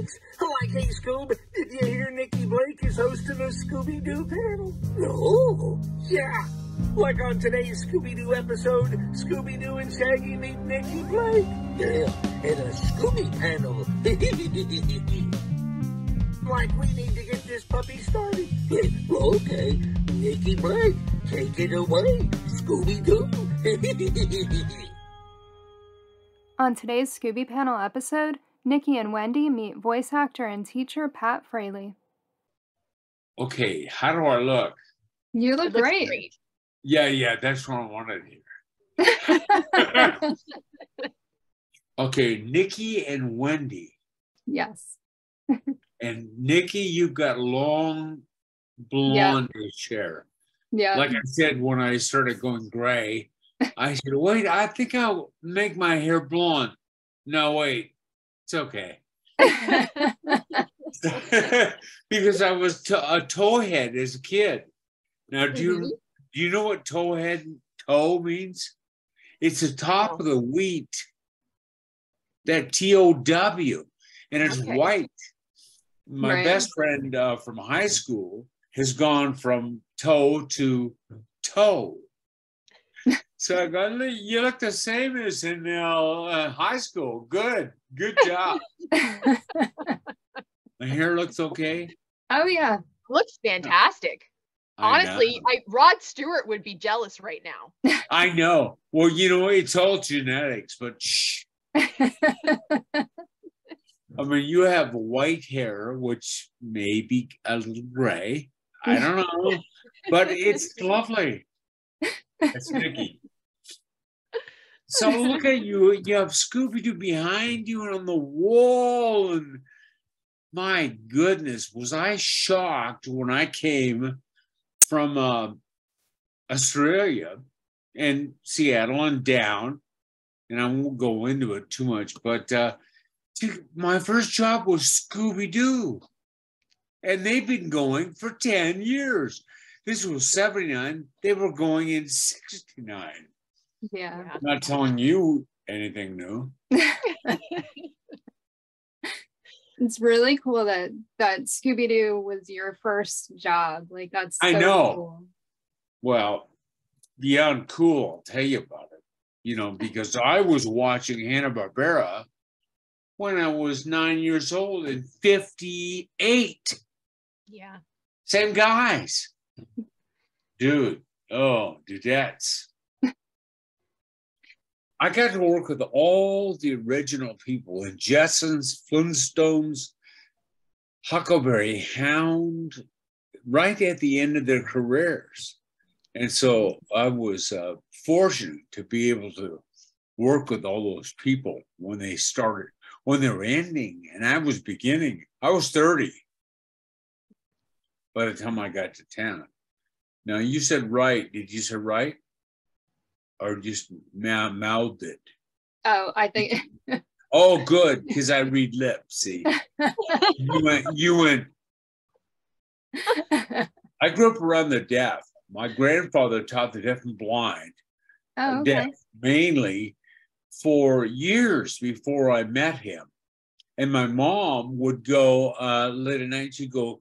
thanks. Like, hey, Scoob, did you hear Nikki Blake is hosting a Scooby-Doo panel? No. Yeah. Like on today's Scooby-Doo episode, Scooby-Doo and Shaggy meet Nikki Blake. Yeah, and a Scooby panel. Like, we need to get this puppy started. Okay, Nikki Blake, take it away, Scooby-Doo. On today's Scooby panel episode, Nikki and Wendy meet voice actor and teacher Pat Fraley. Okay, how do I look? You look great. Yeah, that's what I wanted here. Okay, Nikki and Wendy. Yes. And Nikki, you've got long blondish hair. Yeah. Like I said, when I started going gray, I said, wait, I think I'll make my hair blonde. No, wait, it's okay. Because I was a towhead as a kid. Now, do you know what toe means? It's the top of the wheat, that T-O-W, and it's white. My best friend from high school has gone from toe to toe. So I go, you look the same as in high school. Good job. My hair looks okay. Oh yeah, looks fantastic. Honestly, Rod Stewart would be jealous right now. I know. Well, you know, it's all genetics, but shh. I mean, you have white hair, which may be a little gray. I don't know, but it's lovely. That's Nikki. So look at you, you have Scooby-Doo behind you and on the wall, and my goodness, was I shocked when I came from Australia and Seattle and down, and I won't go into it too much, but my first job was Scooby-Doo, and they've been going for 10 years. This was 79, they were going in 69. Yeah. I'm not telling you anything new. It's really cool that Scooby-Doo was your first job. Like, that's so cool. Well, beyond cool, I'll tell you about it. You know, because I was watching Hanna-Barbera when I was 9 years old and 58. Yeah. Same guys. Dude. Oh, dudettes. I got to work with all the original people, and Jetsons, Flintstones, Huckleberry Hound, right at the end of their careers. And so I was fortunate to be able to work with all those people when they started, when they were ending, and I was beginning. I was 30 by the time I got to town. Now, you said right. Did you say right? Or just mouthed it? Oh, I think. Oh, good, because I read lips, see? You went. I grew up around the deaf. My grandfather taught the deaf and blind. Oh, okay. Deaf, mainly for years before I met him. And my mom would go, late at night, she'd go,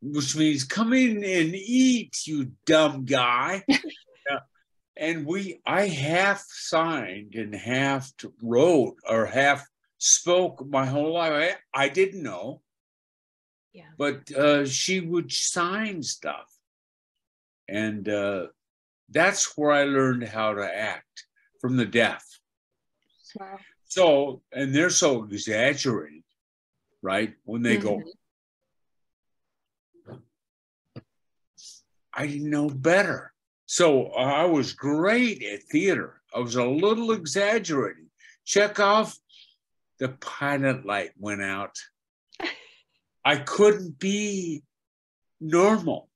which means come in and eat, you dumb guy. And I half signed and half wrote or half spoke my whole life. I didn't know. Yeah. But she would sign stuff. And that's where I learned how to act, from the deaf. Wow. So, and they're so exaggerated, right? When they go, I didn't know better. So I was great at theater. I was a little exaggerated. Chekhov, the pilot light went out. I couldn't be normal.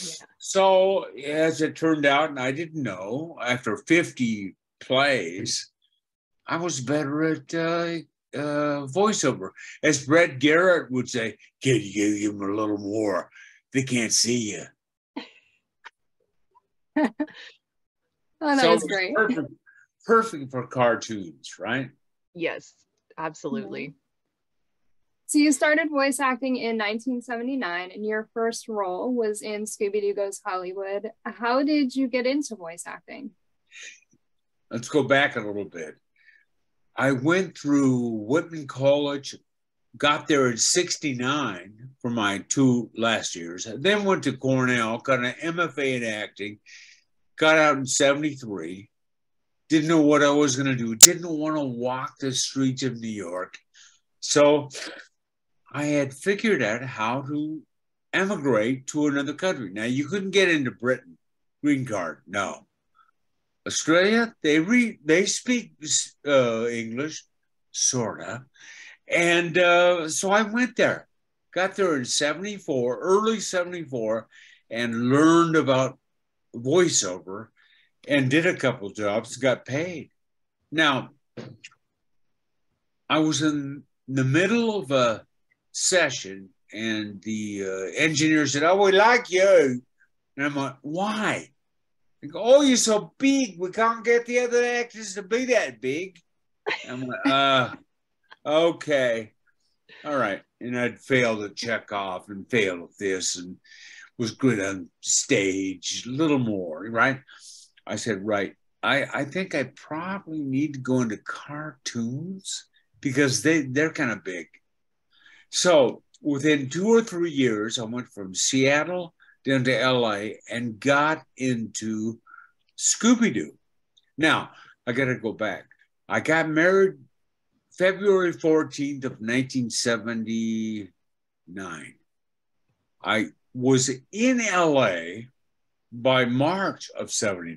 Yeah. So as it turned out, and I didn't know, after 50 plays, I was better at voiceover. As Brett Garrett would say, "Can you give them a little more? They can't see you." Oh, that was great. Perfect. perfect for cartoons, right? Yes, absolutely. Mm-hmm. So you started voice acting in 1979, and your first role was in Scooby-Doo Goes Hollywood. How did you get into voice acting? Let's go back a little bit. I went through Whitman College, got there in 69 for my two last years, then went to Cornell, got an MFA in acting, got out in 73, didn't know what I was going to do, didn't want to walk the streets of New York. So I had figured out how to emigrate to another country. Now, you couldn't get into Britain, green card, no. Australia, they speak English, sort of. And so I went there, got there in 74, early 74, and learned about voiceover and did a couple jobs, got paid. Now, I was in the middle of a session and the engineer said, "Oh, we like you." And I'm like, "Why?" They go, "Oh, you're so big. We can't get the other actors to be that big." And I'm like, okay. All right. And I'd failed at checkoff and failed at this and was good on stage, a little more, right? I said, right, I think I probably need to go into cartoons because they're kind of big. So within 2 or 3 years, I went from Seattle down to LA and got into Scooby-Doo. Now, I got to go back. I got married February 14th of 1979. I was in LA by March of 79.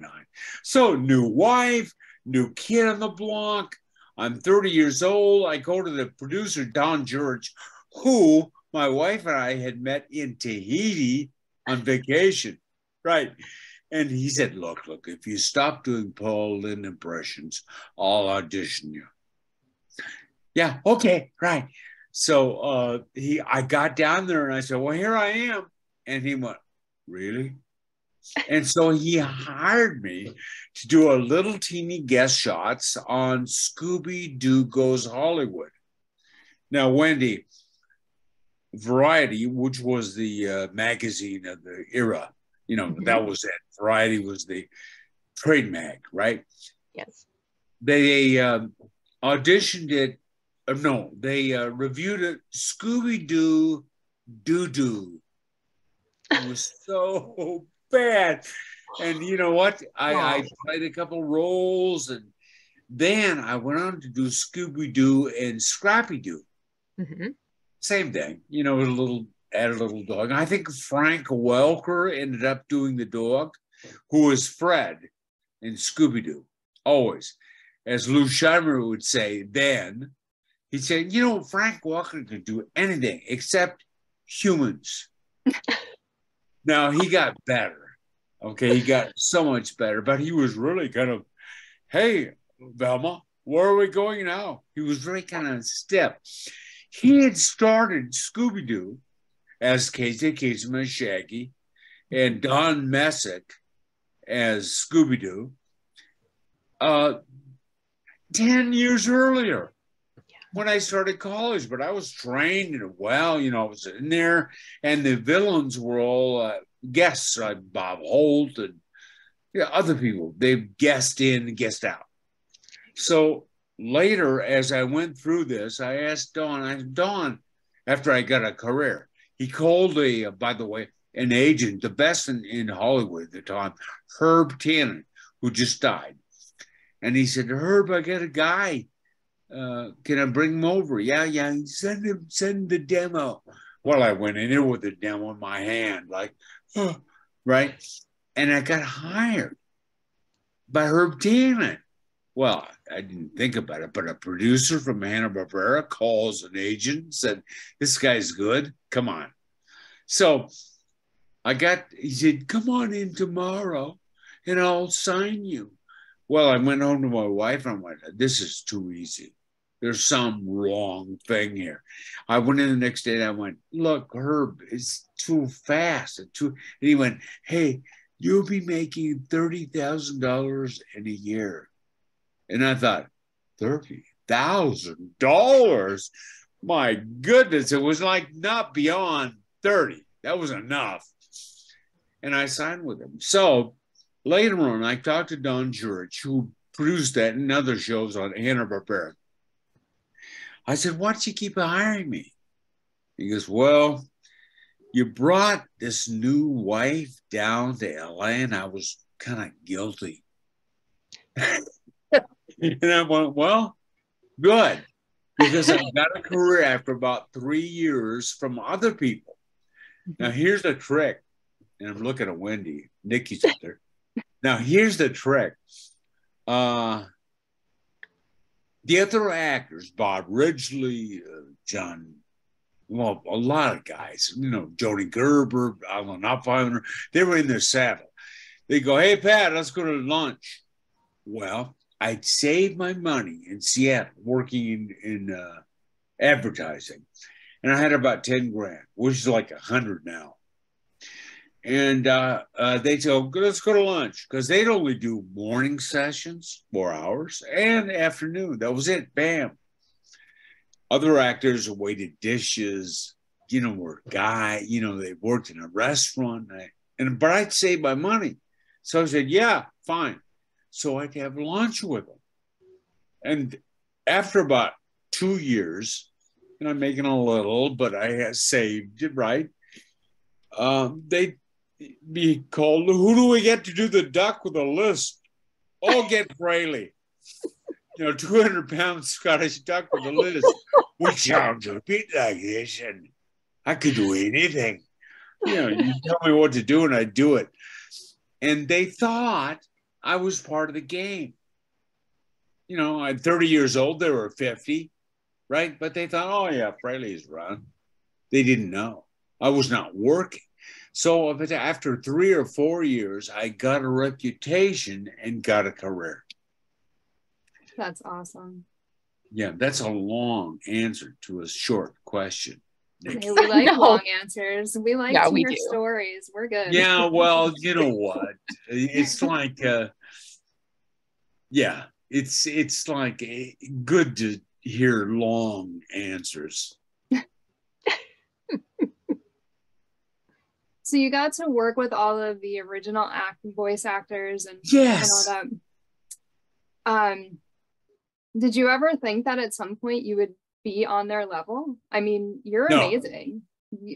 So new wife, new kid on the block. I'm 30 years old. I go to the producer, Don George, who my wife and I had met in Tahiti on vacation, right? And he said, look, if you stop doing Paul Lynn impressions, I'll audition you. Yeah, okay, right. So I got down there and I said, well, here I am. And he went, really? And so he hired me to do a little teeny guest shots on Scooby-Doo Goes Hollywood. Now, Wendy, Variety, which was the magazine of the era, you know, that was it. Variety was the trade mag, right? Yes. They auditioned it. No, they reviewed it, Scooby-Doo Doo-Doo. It was so bad. And you know what? I played a couple roles, and then I went on to do Scooby-Doo and Scrappy-Doo. Mm-hmm. Same thing. You know, add a little dog. I think Frank Welker ended up doing the dog, who was Fred in Scooby-Doo, always. As Lou Scheimer would say then, he said, you know, Frank Welker could do anything except humans. Now, he got better. Okay, he got so much better. But he was really kind of, hey, Velma, where are we going now? He was really kind of stiff. He had started Scooby-Doo as Casey Kasem as Shaggy and Don Messick as Scooby-Doo 10 years earlier, when I started college, but I was trained in it well, you know, I was in there, and the villains were all guests, like Bob Holt and other people. They guessed in and guessed out. So later, as I went through this, I asked Don, after I got a career, he called by the way, an agent, the best in Hollywood at the time, Herb Tannen, who just died. And he said, Herb, I got a guy. Can I bring him over? Yeah, send the demo. Well, I went in there with the demo in my hand, like, oh, right? And I got hired by Herb Tannen. Well, I didn't think about it, but a producer from Hanna-Barbera calls an agent and said, this guy's good, come on. So he said, come on in tomorrow and I'll sign you. Well, I went home to my wife and I went, this is too easy. There's some wrong thing here. I went in the next day and I went, look, Herb, it's too fast. And he went, hey, you'll be making $30,000 in a year. And I thought, $30,000? My goodness, it was like not beyond 30. That was enough. And I signed with him. So later on, I talked to Don George, who produced that and other shows on Hanna-Barbera. I said, why don't you keep hiring me? He goes, well, you brought this new wife down to LA, and I was kind of guilty. And I went, well, good. Because I got a career after about 3 years from other people. Now, here's the trick. And I'm looking at Wendy. Nikki's up there. Now, here's the trick. The other actors, Bob Ridgely, John, well, a lot of guys, you know, Jody Gerber, Alan Oppenheimer, they were in their saddle. They go, hey, Pat, let's go to lunch. Well, I'd saved my money in Seattle working in advertising. And I had about 10 grand, which is like 100 now. And they said, let's go to lunch. Because they'd only do morning sessions, 4 hours, and afternoon. That was it. Bam. Other actors waited dishes, you know, were a guy, you know, they worked in a restaurant. But I'd save my money. So I said, yeah, fine. So I'd have lunch with them. And after about 2 years, and I'm making a little, but I had saved it, right? They'd be called, who do we get to do the duck with a list? Oh, get Fraley. You know, 200-pound Scottish duck with a list. We sound a bit like this, and I could do anything. You know, you tell me what to do, and I do it. And they thought I was part of the game. You know, I'm 30 years old. They were 50, right? But they thought, oh, yeah, Fraley's around. They didn't know. I was not working. So after 3 or 4 years, I got a reputation and got a career. That's awesome. Yeah, that's a long answer to a short question. Okay, we like long answers. We like your stories. We're good. Yeah, well, you know what? It's like, yeah, it's like good to hear long answers. So you got to work with all of the original voice actors and, yes, and all that. Did you ever think that at some point you would be on their level? I mean, you're amazing.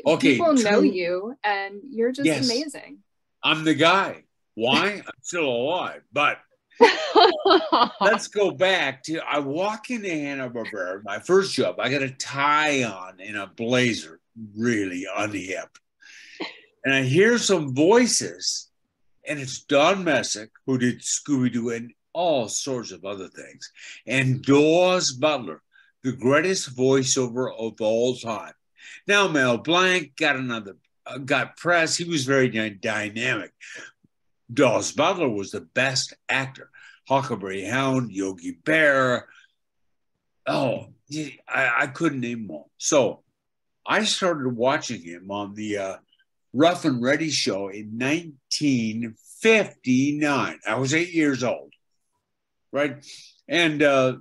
Okay, people know you, and you're just amazing. I'm the guy. Why? I'm still alive. But let's go back to, I walk into Hanna-Barbera, my first job. I got a tie on in a blazer, really unhip. And I hear some voices, and it's Don Messick, who did Scooby-Doo and all sorts of other things, and Daws Butler, the greatest voiceover of all time. Now Mel Blanc got another, got press. He was very dynamic. Daws Butler was the best actor. Huckleberry Hound, Yogi Bear. Oh, I couldn't name them all. So I started watching him on the Rough and Ready show in 1959. I was 8 years old, right? And I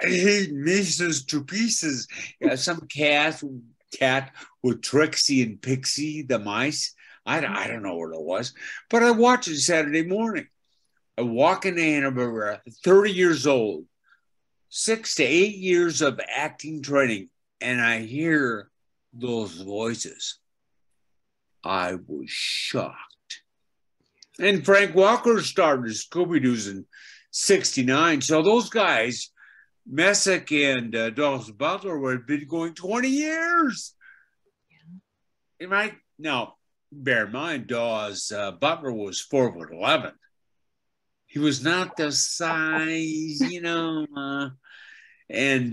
hate Mrs. to pieces. Some cat with Trixie and Pixie, the mice. I don't know what it was, but I watched it Saturday morning. I walk into Hanna-Barbera, 30 years old, 6 to 8 years of acting training, and I hear those voices. I was shocked. And Frank Welker started Scooby-Doo's in 1969. So those guys, Messick and Daws Butler, had been going 20 years. Yeah. Right? Now, bear in mind, Daws Butler was 4'11". He was not the size, you know. And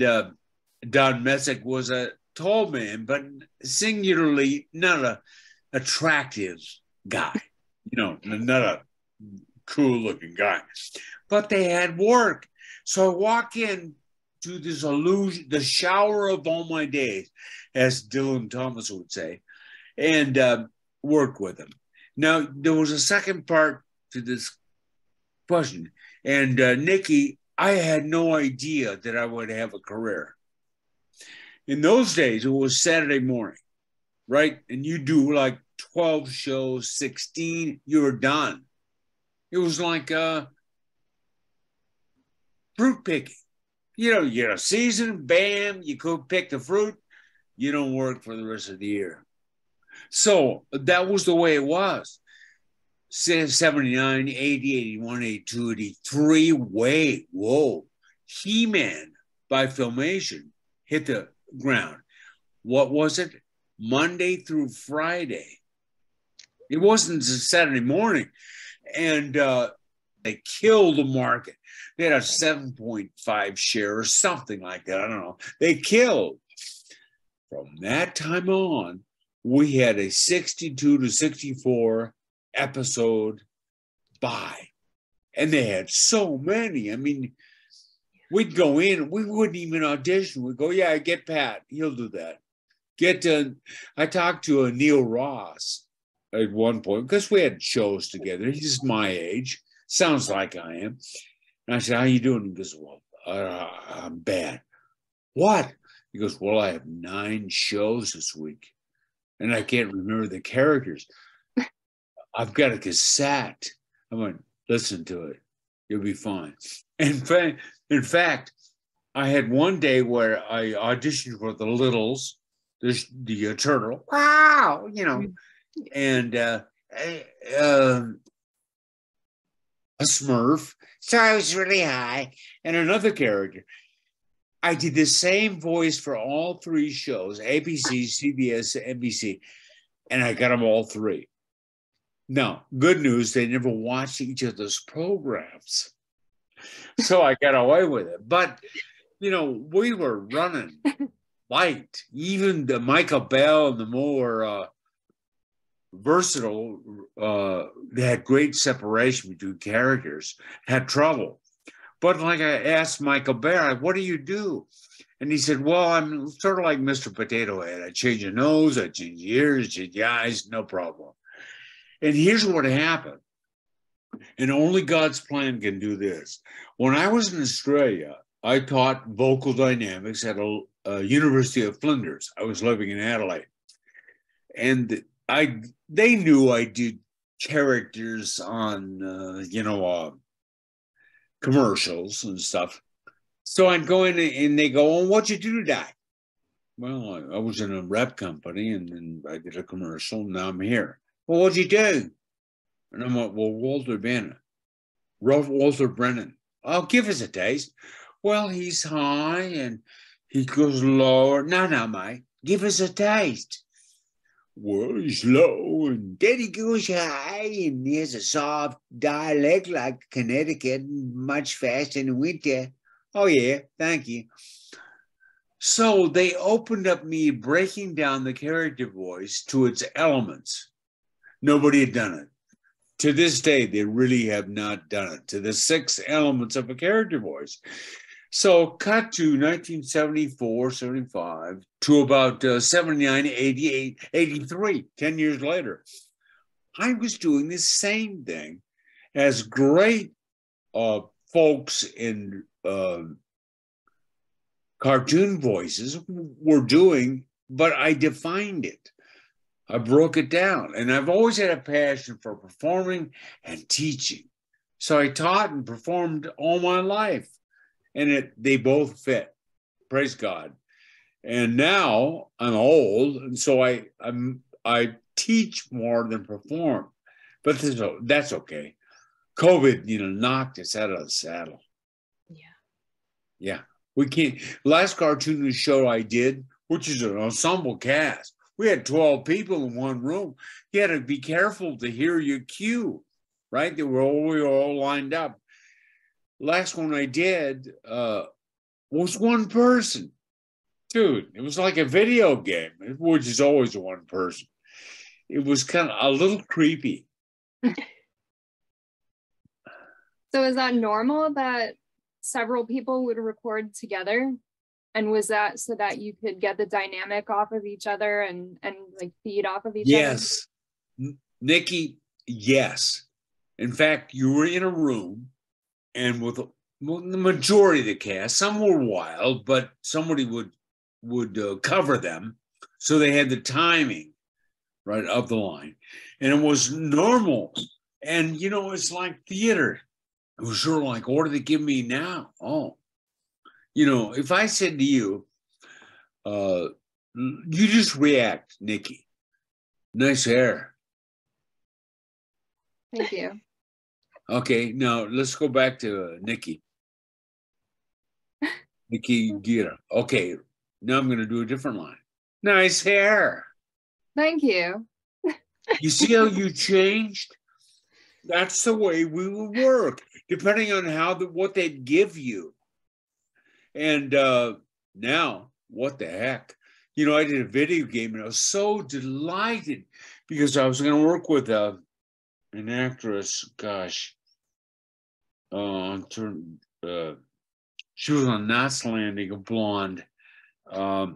Don Messick was a tall man, but singularly not a attractive guy, you know, not a cool-looking guy, but they had work. So I walk in to this illusion, the shower of all my days, as Dylan Thomas would say, and work with him. Now, there was a second part to this wasn't. And Nikki, I had no idea that I would have a career. In those days, it was Saturday morning, right? And you do like 12 shows, 16, you're done. It was like fruit picking. You know, you're a season, bam, you go pick the fruit, you don't work for the rest of the year. So that was the way it was. 79, 80, 81, 82, 83, way, whoa. He-Man by Filmation hit the ground. What was it? Monday through Friday. It wasn't Saturday morning. And they killed the market. They had a 7.5 share or something like that. I don't know. They killed. From that time on, we had a 62 to 64 episode buy. And they had so many. I mean, we'd go in. We wouldn't even audition. We'd go, yeah, get Pat. He'll do that. I talked to Neil Ross at one point, because we had shows together. He's my age. Sounds like I am. And I said, how you doing? He goes, well, I'm bad. What? He goes, well, I have 9 shows this week, and I can't remember the characters. I've got a cassette. I went, listen to it. You'll be fine. In fact, I had one day where I auditioned for the Littles, the turtle. Wow, you know. And a Smurf. So I was really high. And another character. I did the same voice for all 3 shows, ABC, CBS, NBC. And I got them all 3. Now, good news, they never watched each other's programs. So I got away with it. But, you know, we were running light. Even the Michael Bell and the more... versatile, they had great separation between characters, had trouble. But like I asked Michael Bell, what do you do? And he said, well, I'm sort of like Mr. Potato Head. I change your nose, I change ears, I change eyes, no problem. And here's what happened. And only God's plan can do this. When I was in Australia, I taught vocal dynamics at a University of Flinders. I was living in Adelaide. And they knew I did characters on, you know, commercials and stuff. So I'd go in and they go, well, what'd you do today? Well, I was in a rep company and then I did a commercial and now I'm here. Well, what'd you do? And I'm like, well, Walter Brennan. Oh, give us a taste. Well, he's high and he goes lower. No, mate, give us a taste. Well, he's low, and then he goes high, and he has a soft dialect like Connecticut, much faster in the winter. Oh, yeah, thank you. So they opened up me breaking down the character voice to its elements. Nobody had done it. To this day, they really have not done it, to the 6 elements of a character voice. So cut to 1974, 75, to about 79, 88, 83, 10 years later. I was doing the same thing as great folks in cartoon voices were doing, but I defined it. I broke it down. And I've always had a passion for performing and teaching. So I taught and performed all my life. And they both fit, praise God. And now I'm old, and so I teach more than perform. But that's okay. COVID, you know, knocked us out of the saddle. Yeah, we can't. Last cartoon show I did, which is an ensemble cast, we had 12 people in one room. You had to be careful to hear your cue, right? We were all lined up. Last one I did was one person. Dude, it was like a video game, which is always one person. It was kind of a little creepy. So is that normal that several people would record together? And was that so that you could get the dynamic off of each other and like feed off of each other? Yes. Nikki, yes. In fact, you were in a room and with the majority of the cast, some were wild, but somebody would cover them, so they had the timing right of the line, and it was normal. And you know, it's like theater. It was sort of like, order to give me now. Oh, you know, if I said to you, you just react, Nikki. Nice hair. Thank you. Okay, now let's go back to Nikki. Nikki Gira. Okay, now I'm going to do a different line. Nice hair. Thank you. You see how you changed? That's the way we would work, depending on how what they'd give you. And now, what the heck? You know, I did a video game, and I was so delighted because I was going to work with an actress. Gosh, she was on Knots Landing, a blonde. Gosh,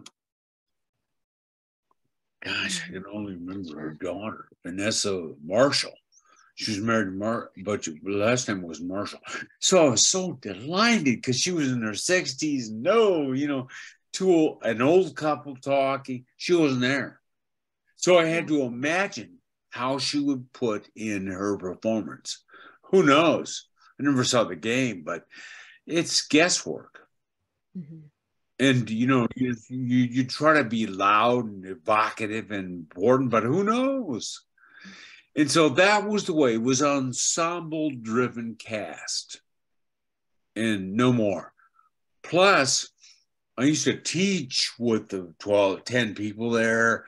I can only remember her daughter, Vanessa Marshall. She was married to Mark, but her last name was Marshall. So I was so delighted because she was in her 60s. No, you know, to an old couple talking. She wasn't there. So I had to imagine how she would put in her performance. Who knows? I never saw the game, but it's guesswork. Mm-hmm. And, you know, you try to be loud and evocative and important, but who knows? And so that was the way. It was ensemble-driven cast and no more. Plus, I used to teach with the 10 people there,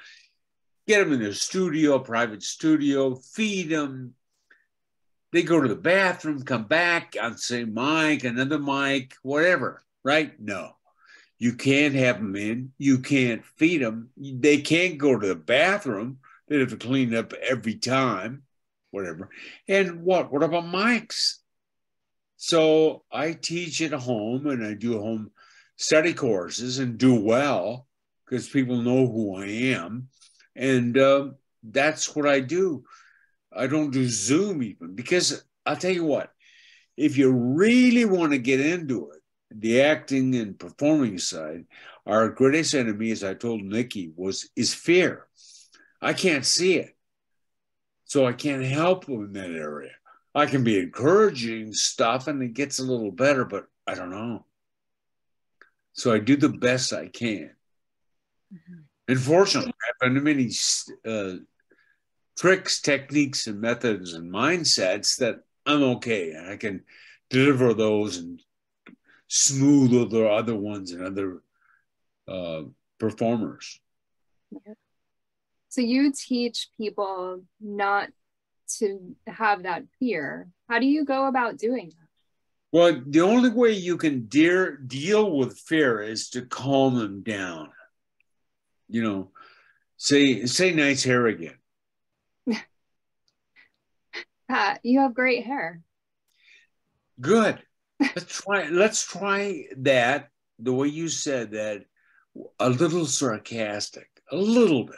get them in their studio, private studio, feed them. They go to the bathroom, come back, I'd say mic, another mic, whatever, right? No, you can't have them in. You can't feed them. They can't go to the bathroom. They'd have to clean up every time, whatever. And what about mics? So I teach at home and I do home study courses and do well because people know who I am. And that's what I do. I don't do Zoom even because I'll tell you what, if you really want to get into it, the acting and performing side, our greatest enemy, as I told Nikki, is fear. I can't see it, so I can't help them in that area. I can be encouraging stuff, and it gets a little better, but I don't know. So I do the best I can. Mm-hmm. Unfortunately, I've done many tricks, techniques, and methods and mindsets that I'm okay, and I can deliver those and smooth other ones and other performers. Yeah. So you teach people not to have that fear. How do you go about doing that? Well, the only way you can deal with fear is to calm them down. You know, say nice hair again. Pat, you have great hair. Good. Let's try that, the way you said that, a little sarcastic, a little bit.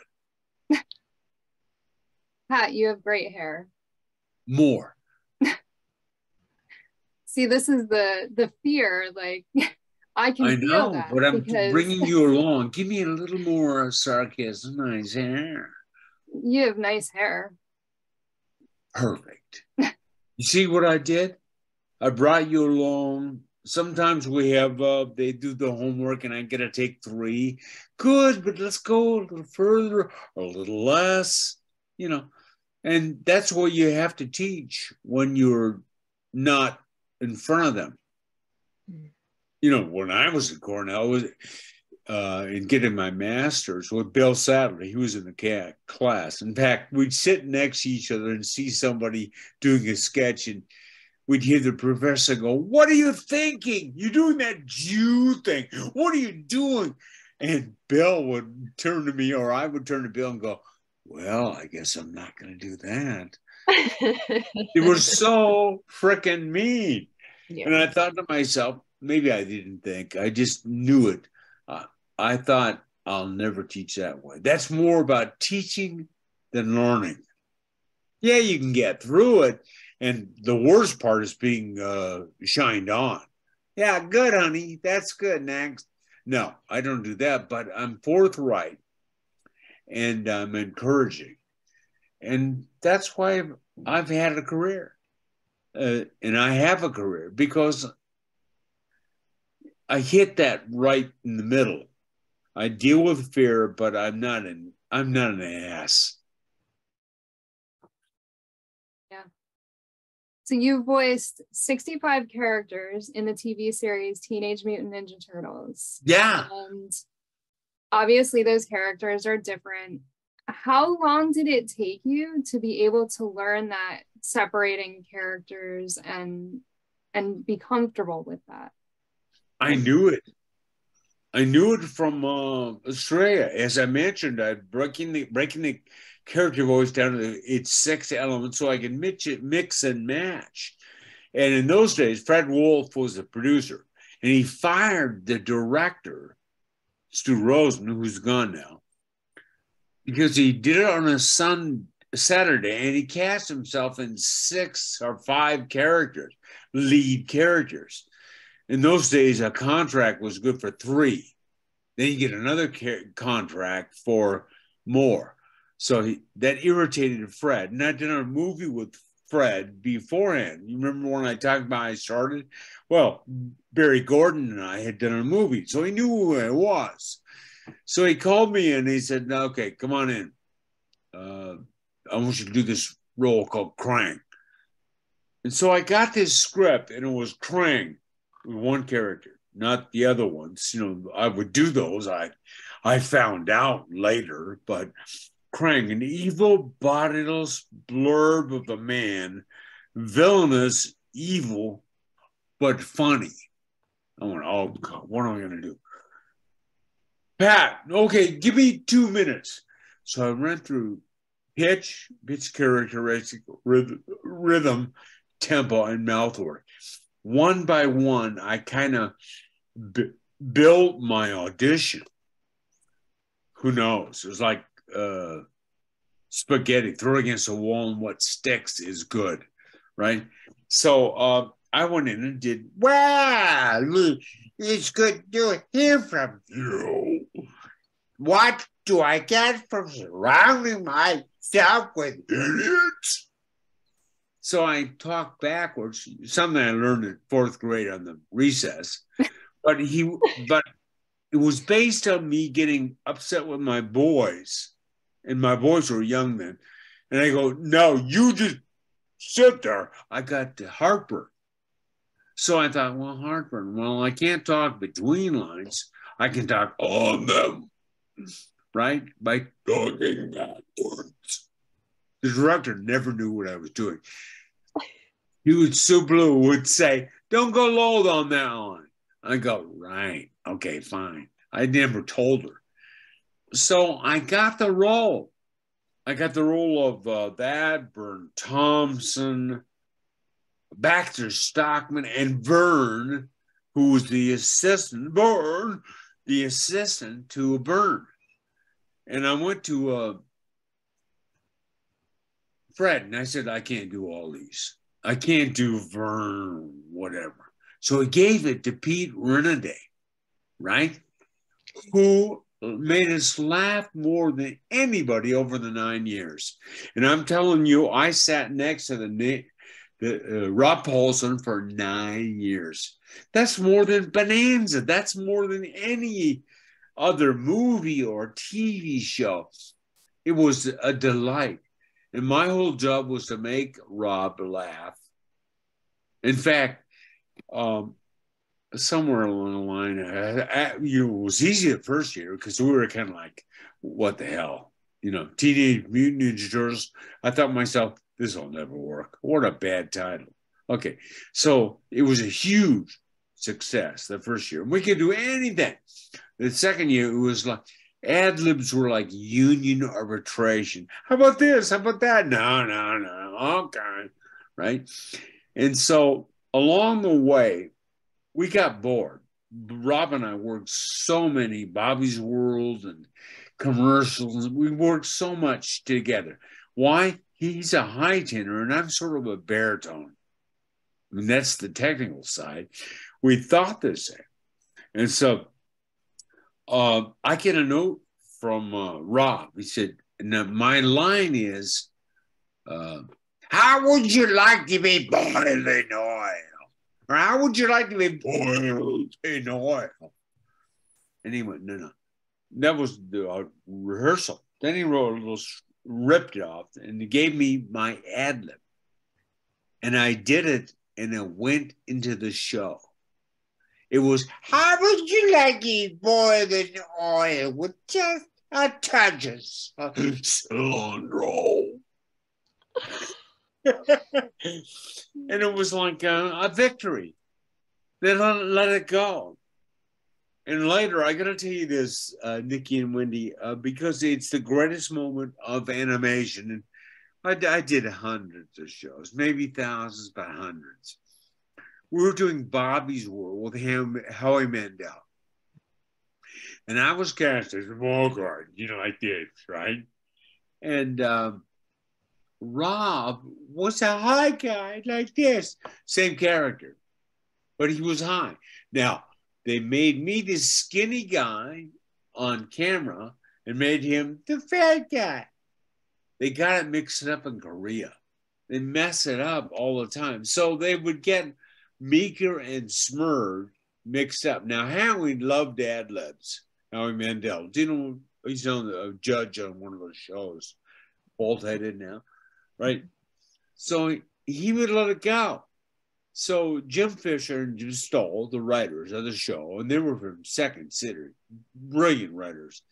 Pat, you have great hair. More. See, this is the fear. Like, I know, that but I'm bringing you along. Give me a little more sarcasm. Nice hair. You have nice hair. Perfect. You see what I did? I brought you along. Sometimes we have, they do the homework and I get to take 3. Good, but let's go a little further, a little less, you know. And that's what you have to teach when you're not in front of them. You know, when I was at Cornell, I was in getting my master's with Bill Sadler. He was in the class. In fact, we'd sit next to each other and see somebody doing a sketch, and we'd hear the professor go, "What are you thinking? You're doing that Jew thing. What are you doing?" And Bill would turn to me, or I would turn to Bill and go, "Well, I guess I'm not going to do that." They were so freaking mean. Yeah. And I thought to myself, maybe I didn't think, I just knew it. I thought, I'll never teach that way. That's more about teaching than learning. Yeah, you can get through it. And the worst part is being shined on. Yeah, good, honey. That's good. Next. No, I don't do that, but I'm forthright and I'm encouraging. And that's why I've had a career. And I have a career because I hit that right in the middle. I deal with fear, but I'm not an ass. Yeah. So you voiced 65 characters in the TV series Teenage Mutant Ninja Turtles. Yeah. And obviously those characters are different. How long did it take you to be able to learn that, separating characters and be comfortable with that? I knew it. I knew it from Australia. As I mentioned, I'm breaking the character voice down to its six elements so I can mix and match. And in those days, Fred Wolf was the producer, and he fired the director, Stu Rosen, who's gone now, because he did it on a Saturday, and he cast himself in 6 or 5 characters, lead characters. In those days, a contract was good for 3. Then you get another contract for more. So that irritated Fred. And I did a movie with Fred beforehand. You remember when I talked about I started? Well, Barry Gordon and I had done a movie, so he knew who I was. So he called me and he said, okay, come on in. I want you to do this role called Krang. And so I got this script, and it was Krang. One character, not the other ones. You know, I would do those. I found out later, but Krang, an evil, bodiless blurb of a man, villainous, evil, but funny. I went, oh, God, what am I going to do? Pat, okay, give me 2 minutes. So I ran through pitch characteristic, rhythm, tempo, and mouth work. One by one, I kind of built my audition. Who knows? It was like spaghetti, throw against a wall, and what sticks is good, right? So I went in and did, wow, it's good to hear from you. What do I get from surrounding myself with idiots? So I talked backwards, something I learned in 4th grade on the recess, but it was based on me getting upset with my boys, and my boys were young then. And I go, no, you just sit there. I got to heartburn. So I thought, well, heartburn, well, I can't talk between lines. I can talk on them, right? By talking backwards. The director never knew what I was doing. He would, Sue Blue would say, don't go low on that one. I go, right, okay, fine. I never told her. So I got the role. I got the role of that, Vern Thompson, Baxter Stockman, and Vern, who was the assistant, to Vern. And I went to Fred, and I said, I can't do all these. I can't do Vern, whatever. So he gave it to Pete Renaday, right? Who made us laugh more than anybody over the 9 years. And I'm telling you, I sat next to the Rob Paulsen for 9 years. That's more than Bonanza. That's more than any other movie or TV show. It was a delight. And my whole job was to make Rob laugh. In fact, somewhere along the line, it was easy the first year because we were kind of like, what the hell? You know, Teenage Mutant Ninja Turtles. I thought to myself, this will never work. What a bad title. Okay, so it was a huge success the first year. We could do anything. The second year, it was like, ad-libs were like union arbitration. How about this? How about that? No. Okay. Right? And so along the way, we got bored. Rob and I worked so many Bobby's World and commercials. We worked so much together. Why? he's a high tenor and I'm sort of a baritone. I mean, that's the technical side. We thought this thing. And so I get a note from Rob. He said, now my line is, how would you like to be boiled in oil? Or how would you like to be boiled in oil? And he went, no, no. That was the rehearsal. Then he wrote a little, ripped it off, and he gave me my ad lib. And I did it, and it went into the show. It was, how would you like it boiled in oil with just a touch of cilantro? And it was like a victory. They don't let it go. And later, I got to tell you this, Nikki and Wendy, because it's the greatest moment of animation. And I did hundreds of shows, maybe thousands, but hundreds. We were doing Bobby's World with him, Howie Mandel. And I was cast as a wall guard, you know, like this, right? And Rob was a high guy like this, same character, but he was high. Now, they made me this skinny guy on camera and made him the fat guy. They got it mixed up in Korea. They mess it up all the time. So they would get Meeker and Smurd mixed up. Now, Howie loved ad-libs, Howie Mandel. Do you know, he's on a judge on one of those shows, bald-headed now, right? So he would let it go. So Jim Fisher and Jim Stoll, the writers of the show, and they were from Second City, brilliant writers,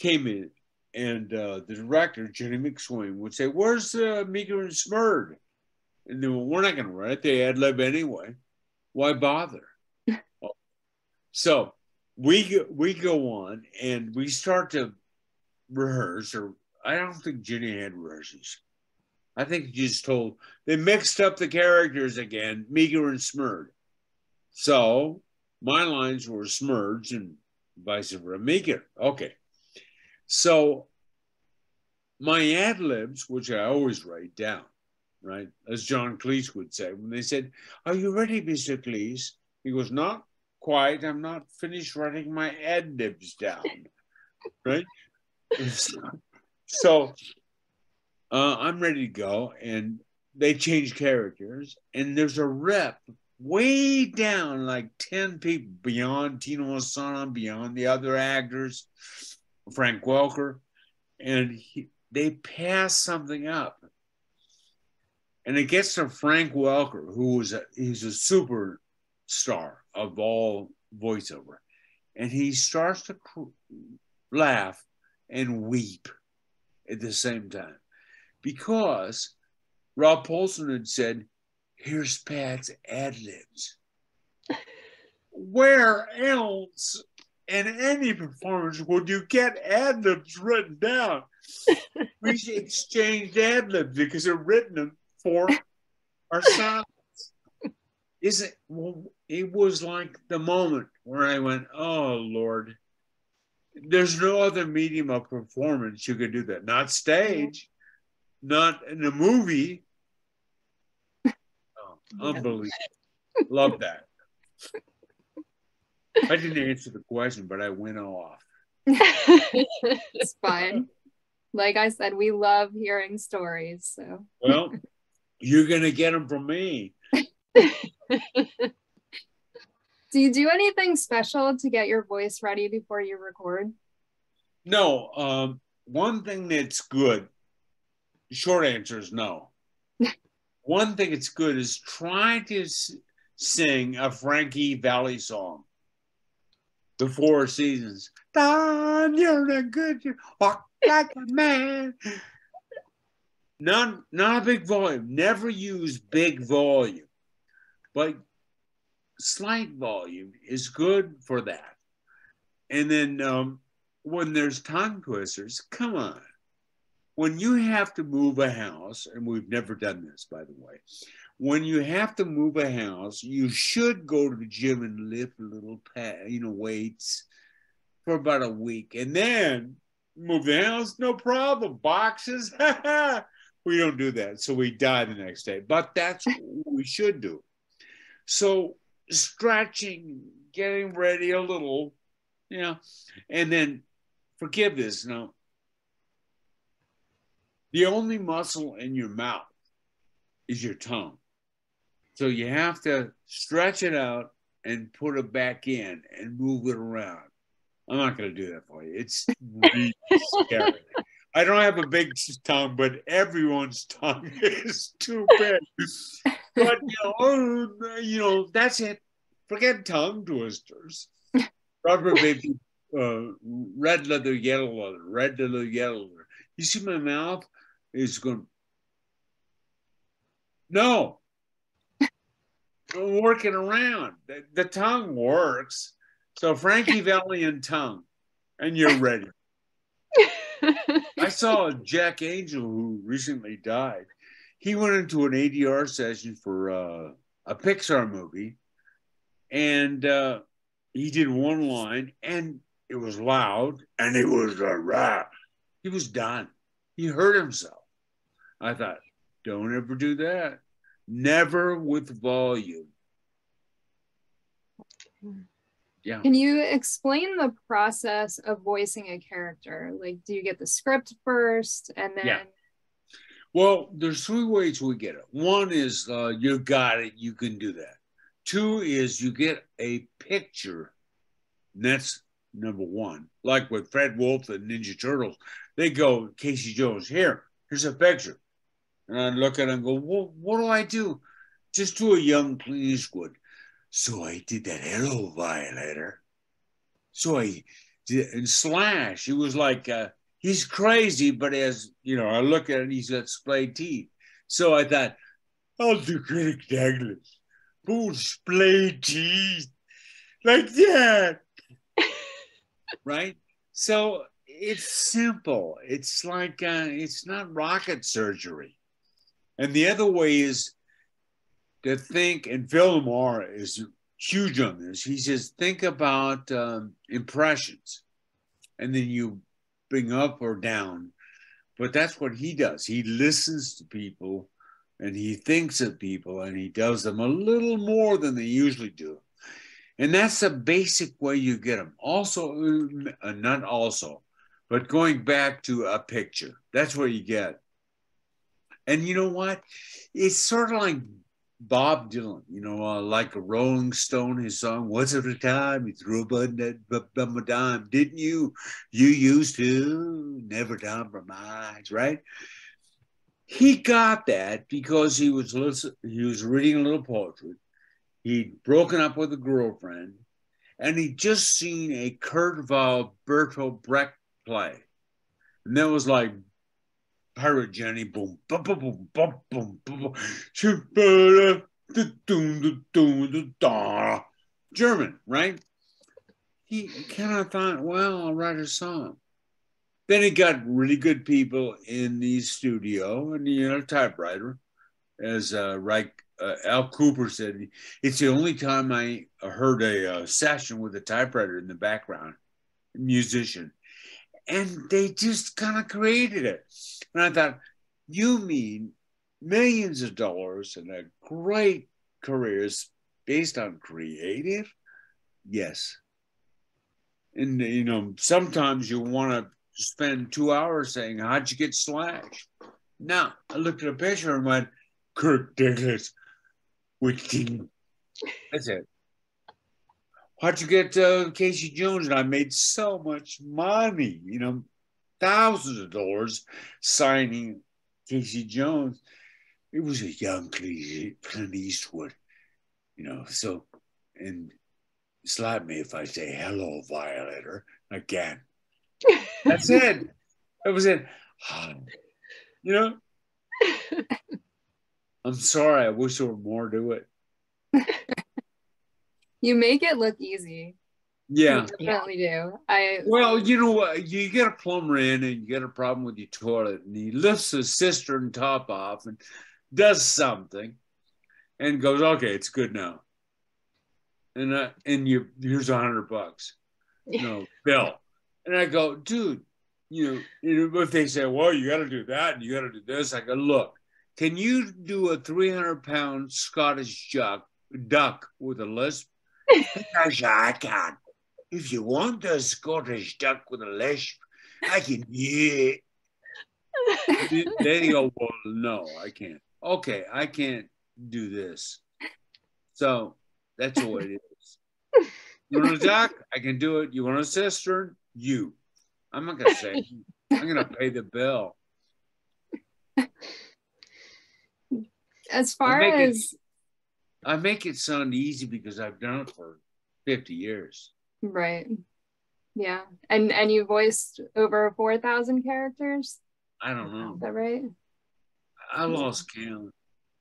came in, and the director, Jenny McSwain, would say, where's Meeker and Smurd? And they went, we're not going to write it. They ad-lib anyway. Why bother? So we go on, and we start to rehearse. Or I don't think Jenny had rehearsals. I think she just told, they mixed up the characters again, Meeker and Smurd. So my lines were Smurds and vice versa, Meeker. Okay. So my ad-libs, which I always write down, right? As John Cleese would say, when they said, are you ready, Mr. Cleese? He goes, not quite. I'm not finished writing my ad-libs down, right? So I'm ready to go. And they change characters. And there's a rep way down, like 10 people beyond Tino Asano, beyond the other actors, Frank Welker. And they pass something up. And it gets to Frank Welker, who was he's a superstar of all voiceover. And he starts to laugh and weep at the same time. Because Rob Paulsen had said, here's Pat's ad-libs. Where else in any performance would you get ad-libs written down? We exchanged ad-libs because they're written them for ourselves. It was like the moment where I went, oh, Lord, there's no other medium of performance you could do that. Not stage, not in a movie. Oh, yeah. Unbelievable. Love that. I didn't answer the question, but I went off. It's fine. Like I said, we love hearing stories. So. Well, you're going to get them from me. Do you do anything special to get your voice ready before you record? No. One thing that's good, short answer is no. One thing that's good is try to sing a Frankie Valli song. The Four Seasons. Don, you're a good... Walk like a man. Not a big volume. Never use big volume. But slight volume is good for that. And then when there's tongue twisters, come on. When you have to move a house, and we've never done this, by the way, when you have to move a house, you should go to the gym and lift a little weights for about a week. And then move the house, no problem. Boxes, We don't do that. So we die the next day. But that's what we should do. So stretching, getting ready a little, you know, and then forgive this. Now, the only muscle in your mouth is your tongue. So you have to stretch it out and put it back in and move it around. I'm not going to do that for you. It's really scary. I don't have a big tongue, but everyone's tongue is too big. But, you know, that's it. Forget tongue twisters. Rubber baby, red leather, yellow leather, red leather, yellow leather. You see my mouth is going, no. I'm working around. The tongue works. So Frankie Valli and tongue, and you're ready. I saw Jack Angel, who recently died. He went into an ADR session for a Pixar movie, and he did one line, and it was loud, and it was a rap. He was done. He hurt himself. I thought, don't ever do that. Never with volume. Yeah. Can you explain the process of voicing a character? Like, do you get the script first and then? Yeah. Well, there's three ways we get it. One is you got it, you can do that. Two is you get a picture. And that's number one. Like with Fred Wolf and Ninja Turtles, they go, Casey Jones, here's a picture. And I look at it and go, well, what do I do? Just do a young Clint Eastwood. So I did that. Hello, Violator. So I did, and Slash, it was like, he's crazy, but as, you know, I look at it, he's got splayed teeth. So I thought, I'll do Critic Douglas. Boom, splayed teeth. Like that. Right? So it's simple. It's like, it's not rocket surgery. And the other way is, to think, and Phil Lamar is huge on this. He says, think about impressions, and then you bring up or down. But that's what he does. He listens to people, and he thinks of people, and he does them a little more than they usually do. And that's the basic way you get them. Also, not also, but going back to a picture. That's what you get. And you know what? It's sort of like Bob Dylan, you know, like a Rolling Stone, his song, once at a time, you threw a button at a dime, didn't you? You used to never compromise, right? He got that because he was reading a little poetry. He'd broken up with a girlfriend, and he'd just seen a Kurt Weill Bertolt Brecht play. And that was like, Pirate Jenny, boom, boom, boom, boom, boom, boom, boom, boom. German, right? He kind of thought, well, I'll write a song. Then he got really good people in the studio and, you know, typewriter. As Al Kooper said, it's the only time I heard a session with a typewriter in the background, a musician. And they just kind of created it. And I thought, you mean millions of dollars and a great career is based on creative? Yes. And, you know, sometimes you want to spend 2 hours saying, how'd you get Slash? Now, I looked at a picture and went, Kirk Douglas, that's it. How'd you get Casey Jones? And I made so much money, you know, thousands of dollars signing Casey Jones. It was a young Clint Eastwood, you know, so, and slap me if I say, hello, Violator, again. That's it. That was it. You know? I'm sorry. I wish there were more to it. You make it look easy. Yeah. You definitely do. Well, you know what? You get a plumber in and you get a problem with your toilet and he lifts his cistern top off and does something and goes, okay, it's good now. And here's $100. You know, bill. And I go, dude, you know, if they say, well, you got to do that and you got to do this, I go, look, can you do a 300-pound Scottish duck with a lisp? I can. If you want a Scottish duck with a lisp, I can. Yeah. They go, well, no, I can't. Okay, I can't do this. So that's the way it is. You want a duck? I can do it. You want a cistern? You. I'm not going to say. I'm going to pay the bill. As far as... I make it sound easy because I've done it for 50 years. Right. Yeah. And you voiced over 4,000 characters? I don't know. Is that right? I lost count.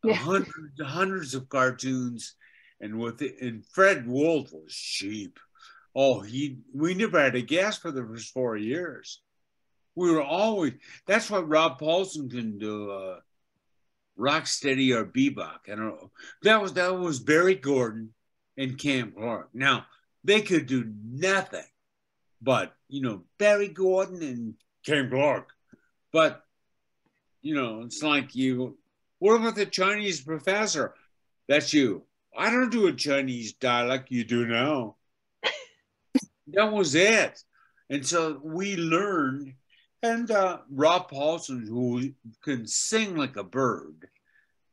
Yeah. Hundreds of cartoons. And Fred Wolf was cheap. Oh, we never had a guest for the first 4 years. We were always, that's why Rob Paulsen couldn't do Rocksteady or Bebop. I don't know. That was Barry Gordon and Cam Clark. Now, they could do nothing but, you know, Barry Gordon and Cam Clark. But, you know, it's like what about the Chinese professor? That's you. I don't do a Chinese dialect. You do now. That was it. And so we learned. And Rob Paulsen, who can sing like a bird,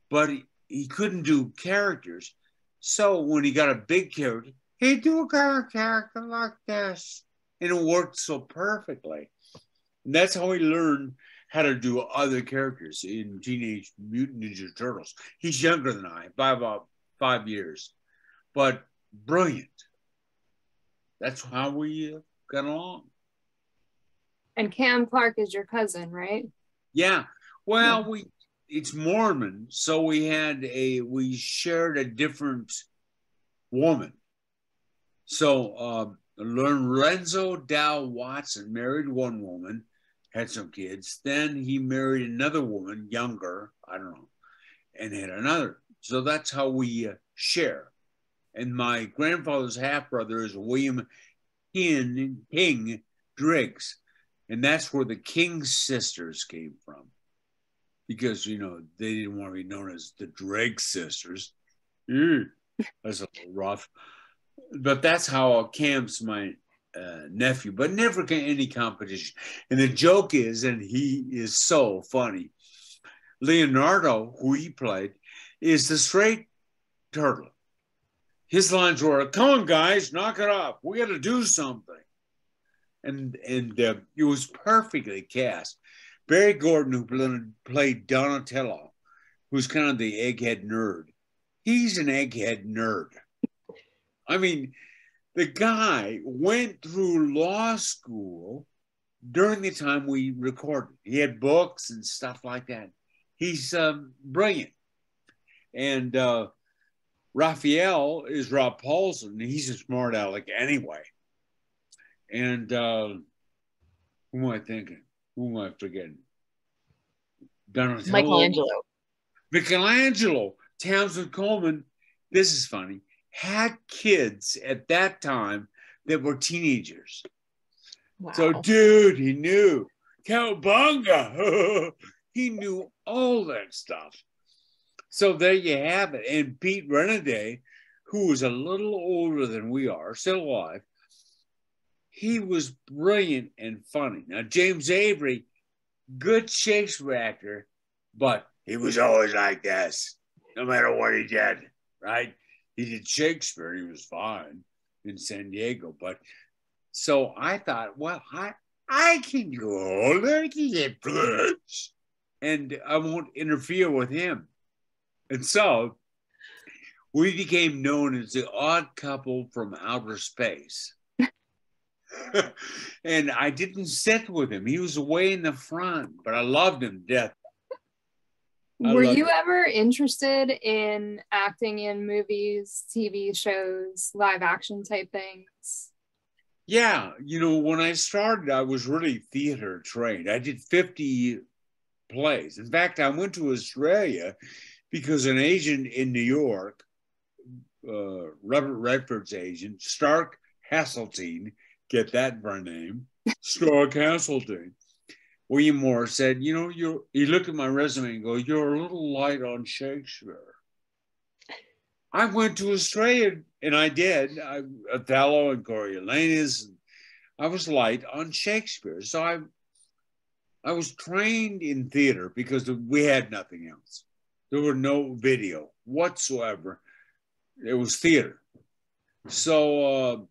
but he couldn't do characters. So when he got a big character, he'd do a kind of character like this. And it worked so perfectly. And that's how he learned how to do other characters in Teenage Mutant Ninja Turtles. He's younger than I by about 5 years, but brilliant. That's how we got along. And Cam Clark is your cousin, right? Yeah. Well, it's Mormon, so we shared a different woman. So Lorenzo Dow Watson married one woman, had some kids. Then he married another woman, younger, I don't know, and had another. So that's how we share. And my grandfather's half-brother is William King Driggs. And that's where the King sisters came from. Because, you know, they didn't want to be known as the Driggs sisters. That's a little rough. But that's how Cam's my nephew. But never get any competition. And the joke is, and he is so funny, Leonardo, who he played, is the straight turtle. His lines were, come on, guys, knock it off. We got to do something. And it was perfectly cast. Barry Gordon, who played Donatello, who's kind of the egghead nerd. He's an egghead nerd. I mean, the guy went through law school during the time we recorded. He had books and stuff like that. He's brilliant. And Raphael is Rob Paulsen. He's a smart aleck anyway. And who am I thinking? Who am I forgetting? Donatello. Michelangelo. Townsend Coleman, this is funny, had kids at that time that were teenagers. Wow. So, dude, he knew. Cowabunga! He knew all that stuff. So there you have it. And Pete Renaday, who was a little older than we are, still alive, he was brilliant and funny. Now, James Avery, good Shakespeare actor, but he was always like this, no matter what he did, right? He did Shakespeare. He was fine in San Diego. But so I thought, well, I can go there. I can get blues, and I won't interfere with him. And so we became known as the odd couple from outer space. And I didn't sit with him. He was way in the front, but I loved him to death. Were you ever interested in acting in movies, TV shows, live action type things? Yeah. You know, when I started, I was really theater trained. I did 50 plays. In fact, I went to Australia because an agent in New York, Robert Redford's agent, Stark Hasseltine, get that brand name, Stark Hasseltine, William Moore said, you know, you look at my resume and go, you're a little light on Shakespeare. I went to Australia, and I did. Othello and Coriolanus. And I was light on Shakespeare. So I was trained in theater because we had nothing else. There were no video whatsoever. It was theater. So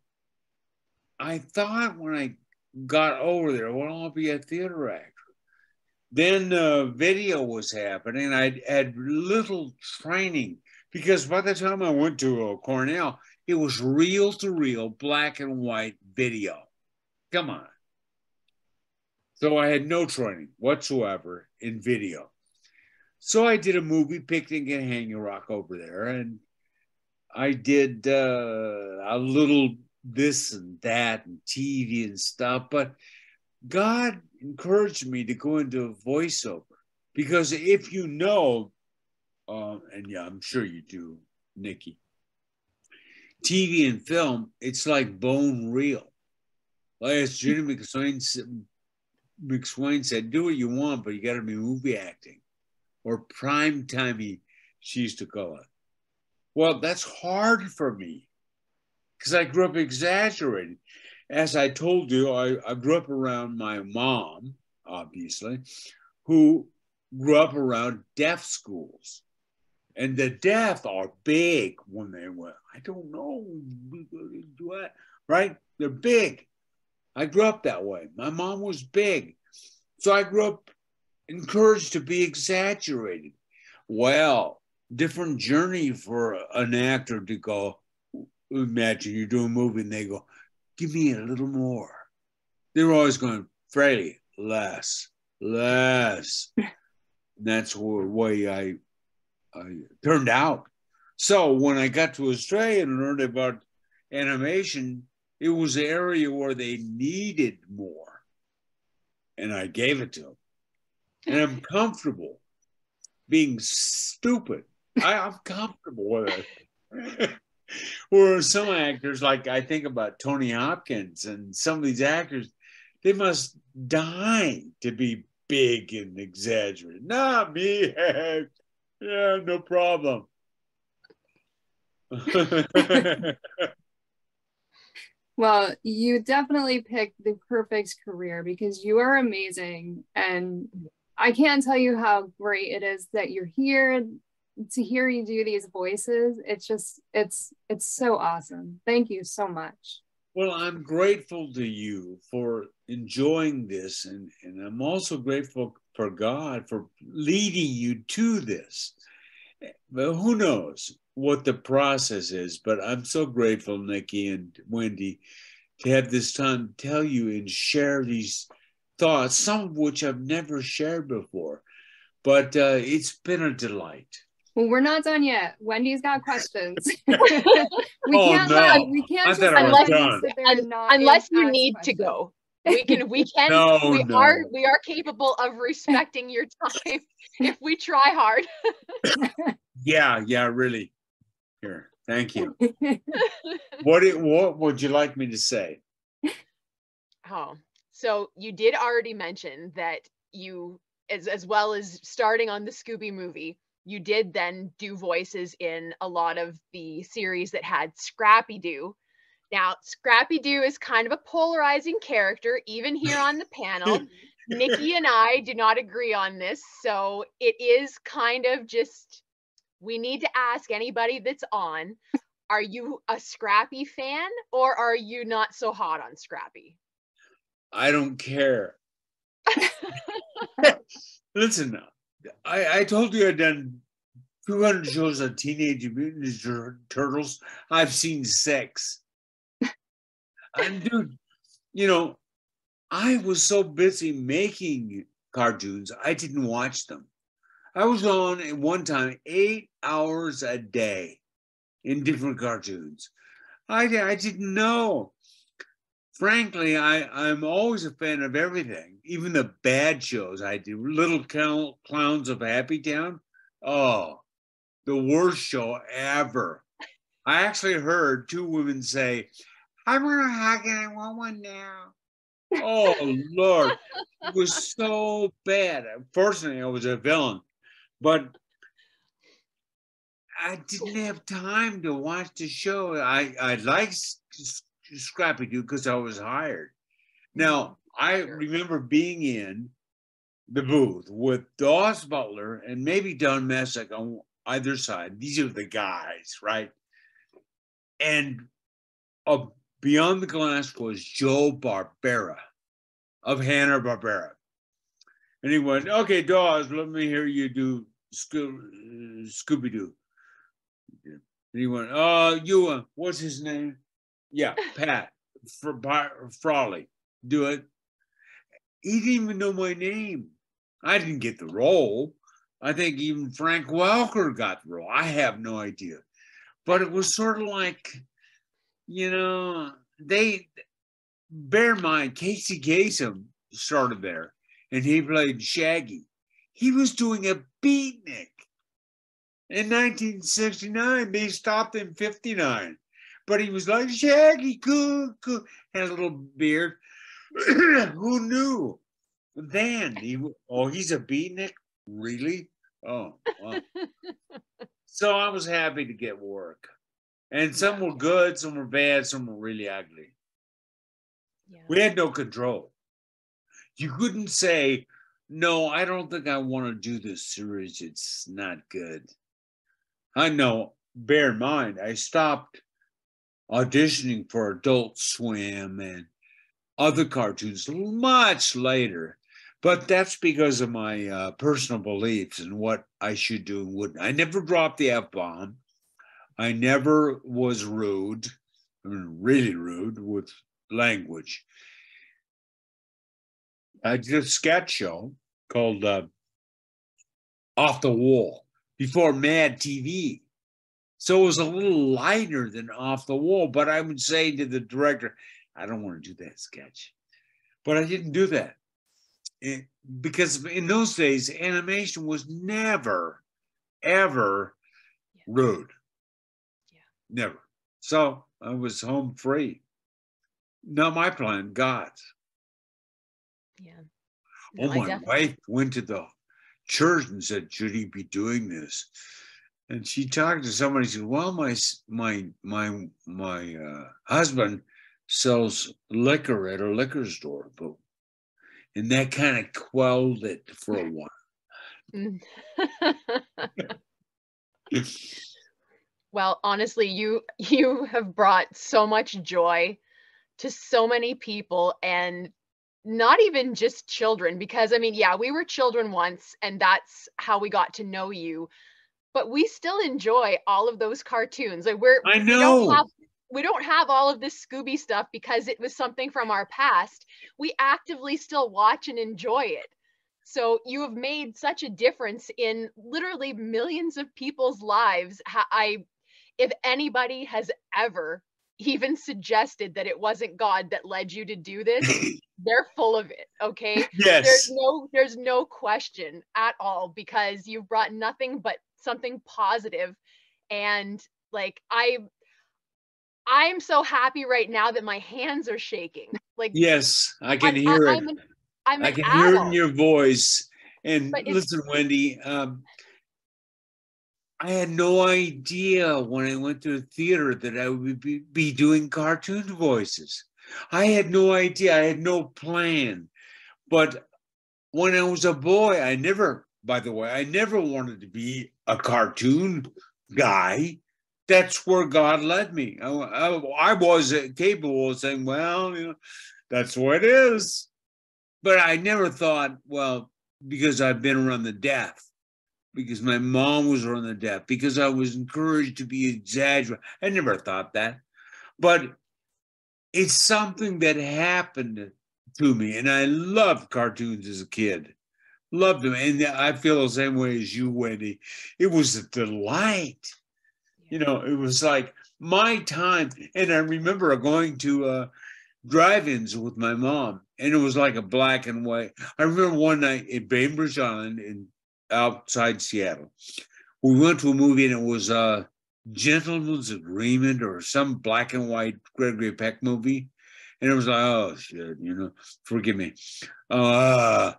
I thought when I got over there, well, I'll be a theater actor. Then video was happening. I had little training because by the time I went to Cornell, it was reel-to-reel, black and white video. Come on. So I had no training whatsoever in video. So I did a movie, Picnic in Hanging Rock, over there, and I did a little this and that and TV and stuff, but God encouraged me to go into voiceover because if you know, and yeah, I'm sure you do, Nikki, TV and film, it's like bone reel. Like as Jimmy McSwain said, do what you want, but you got to be movie acting or prime timey, she used to call it. Well, that's hard for me because I grew up exaggerating. As I told you, I grew up around my mom, obviously, who grew up around deaf schools. And the deaf are big when they were, I don't know, right? They're big. I grew up that way. My mom was big. So I grew up encouraged to be exaggerated. Well, different journey for an actor to go, imagine you do a movie and they go, give me a little more. They're always going, Fraley, less. And that's the way I turned out. So when I got to Australia and learned about animation, it was an area where they needed more. And I gave it to them. And I'm comfortable being stupid. I'm comfortable with it. Or some actors, like I think about Tony Hopkins and some of these actors, they must die to be big and exaggerated. Not me. Yeah, no problem. Well, you definitely picked the perfect career because you are amazing. And I can't tell you how great it is that you're here. To hear you do these voices, it's just, it's so awesome. Thank you so much. Well, I'm grateful to you for enjoying this. And I'm also grateful for God for leading you to this. But who knows what the process is, but I'm so grateful, Nikki and Wendy, to have this time to tell you and share these thoughts, some of which I've never shared before, but it's been a delight. Well, we're not done yet. Wendy's got questions. we can't just unless you need to go. We are capable of respecting your time if we try hard. yeah, really. Here, thank you. What would you like me to say? Oh, so you did already mention that you, as well as starting on the Scooby movie, you did then do voices in a lot of the series that had Scrappy-Doo. Now, Scrappy-Doo is kind of a polarizing character, even here on the panel. Nikki and I do not agree on this, so it is kind of just, we need to ask anybody that's on, are you a Scrappy fan or are you not so hot on Scrappy? I don't care. Listen, I told you I'd done 200 shows on Teenage Mutant Ninja Turtles. I've seen 6. And dude, you know, I was so busy making cartoons, I didn't watch them. I was on at one time 8 hours a day in different cartoons. I didn't know. Frankly, I'm always a fan of everything, even the bad shows I do. Little Clowns of Happy Town, oh, the worst show ever. I actually heard 2 women say, I'm going to hug it, I want one now. Oh, Lord. It was so bad. Unfortunately, I was a villain. But I didn't have time to watch the show. I liked Scrappy-Doo because I was hired. Now, I remember being in the booth with Daws Butler and maybe Don Messick on either side. These are the guys, right? And beyond the glass was Joe Barbera of Hanna-Barbera. And he went, okay, Daws, let me hear you do Scooby-Doo. And he went, what's his name? Yeah, Pat Fraley. Do it. He didn't even know my name. I didn't get the role. I think even Frank Welker got the role. I have no idea. But it was sort of like, you know, bear in mind, Casey Kasem started there, and he played Shaggy. He was doing a beatnik. In 1969, they stopped in 59. But he was like, Shaggy, cool, cool. Had a little beard. Who knew? Then, he's a beatnik? Really? Oh, wow. So I was happy to get work. And some were good, some were bad, some were really ugly. Yeah. We had no control. You couldn't say, no, I don't think I want to do this series. It's not good. I know, bear in mind, I stopped auditioning for Adult Swim and other cartoons much later. But that's because of my personal beliefs and what I should do and wouldn't. I never dropped the F-bomb. I never was rude, I mean, really rude with language. I did a sketch show called Off the Wall before Mad TV. So it was a little lighter than Off the Wall, but I would say to the director, I don't want to do that sketch. But I didn't do that. Because in those days, animation was never, ever rude. Yeah. Never. So I was home free. Not my plan, God's. Yeah. No, oh, my wife went to the church and said, should he be doing this? And she talked to somebody and said, well, my husband sells liquor at a liquor store. But and that kind of quelled it for a while. Well, honestly, you have brought so much joy to so many people, and not even just children, because I mean, yeah, we were children once, and that's how we got to know you. But we still enjoy all of those cartoons. Like we don't have all of this Scooby stuff because it was something from our past. We actively still watch and enjoy it. So you have made such a difference in literally millions of people's lives. If anybody has ever even suggested that it wasn't God that led you to do this, they're full of it, okay? Yes. There's no question at all, because you've brought nothing but something positive. And like, I'm so happy right now that my hands are shaking. Like, yes, I can hear it. I can hear it in your voice. And listen, Wendy, I had no idea when I went to the theater that I would be doing cartoon voices. I had no idea. I had no plan. But when I was a boy, I never wanted to be a cartoon guy. That's where God led me. I was capable of saying, well, you know, that's what it is. But I never thought, well, because I've been around the deaf, because my mom was around the deaf, because I was encouraged to be exaggerated. I never thought that. But it's something that happened to me. And I loved cartoons as a kid. Loved them. And I feel the same way as you, Wendy. It was a delight. You know, it was like my time. And I remember going to drive-ins with my mom, and it was like a black and white. I remember one night in Bainbridge Island outside Seattle, we went to a movie, and it was Gentleman's Agreement or some black and white Gregory Peck movie. And it was like, oh shit, you know, forgive me. But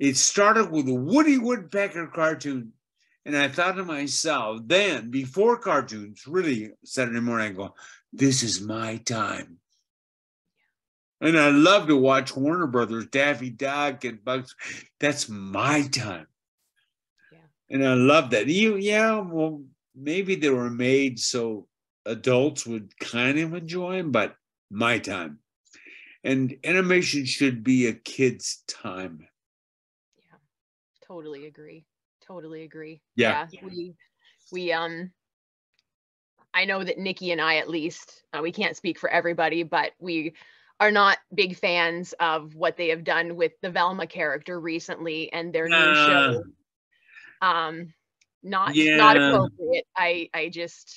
it started with a Woody Woodpecker cartoon. And I thought to myself, then, before cartoons, really, Saturday morning, I go, this is my time. And I love to watch Warner Brothers, Daffy Duck, and Bugs. That's my time. Yeah. And I love that. Well, maybe they were made so adults would kind of enjoy them, but my time. And animation should be a kid's time. Yeah, totally agree. Totally agree. Yeah. We I know that Nikki and I, at least, we can't speak for everybody, but we are not big fans of what they have done with the Velma character recently and their new show. Not appropriate. I just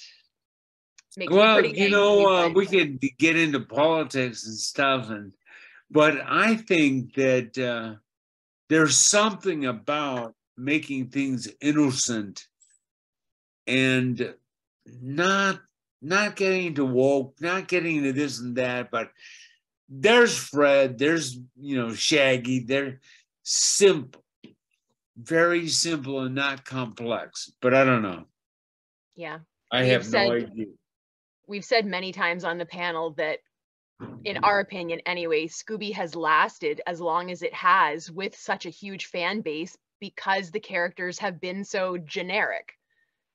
make pretty angry, we could get into politics and stuff, but I think that there's something about making things innocent and not getting into woke, not getting into this and that, but there's Fred, there's, Shaggy, they're simple, very simple and not complex, but I don't know. Yeah. I have no idea. We've said many times on the panel that, in our opinion anyway, Scooby has lasted as long as it has with such a huge fan base because the characters have been so generic.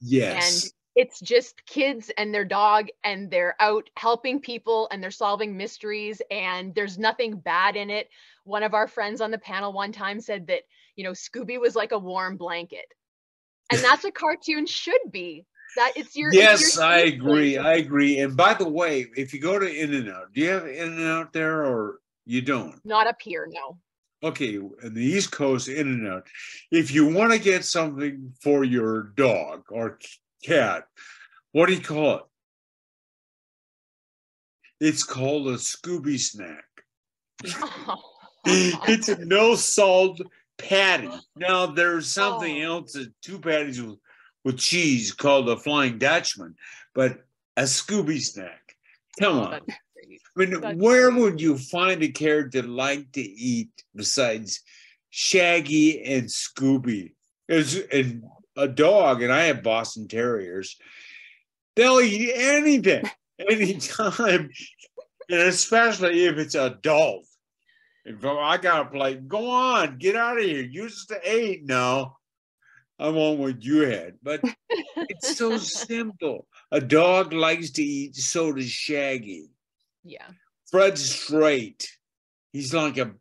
Yes. And it's just kids and their dog, and they're out helping people and they're solving mysteries, and there's nothing bad in it. One of our friends on the panel one time said that, Scooby was like a warm blanket. And that's what cartoons should be. That it's your... Yes, it's your I agree. And by the way, if you go to In-N-Out, do you have In-N-Out there or you don't? Not up here, no. Okay, in the East Coast, In-N-Out. If you want to get something for your dog or cat, what do you call it? It's called a Scooby snack. It's a no salt patty. Now there's something else, two patties with cheese called a Flying Dutchman, but a Scooby snack. Come on. Where would you find a character like to eat besides Shaggy and Scooby? And a dog, and I have Boston Terriers, they'll eat anything, anytime, and especially if it's adult. If I got a plate, go on, get out of here. You just ate. No, I want what you had. But it's so simple. A dog likes to eat, so does Shaggy. Yeah. Fred's straight. He's boring.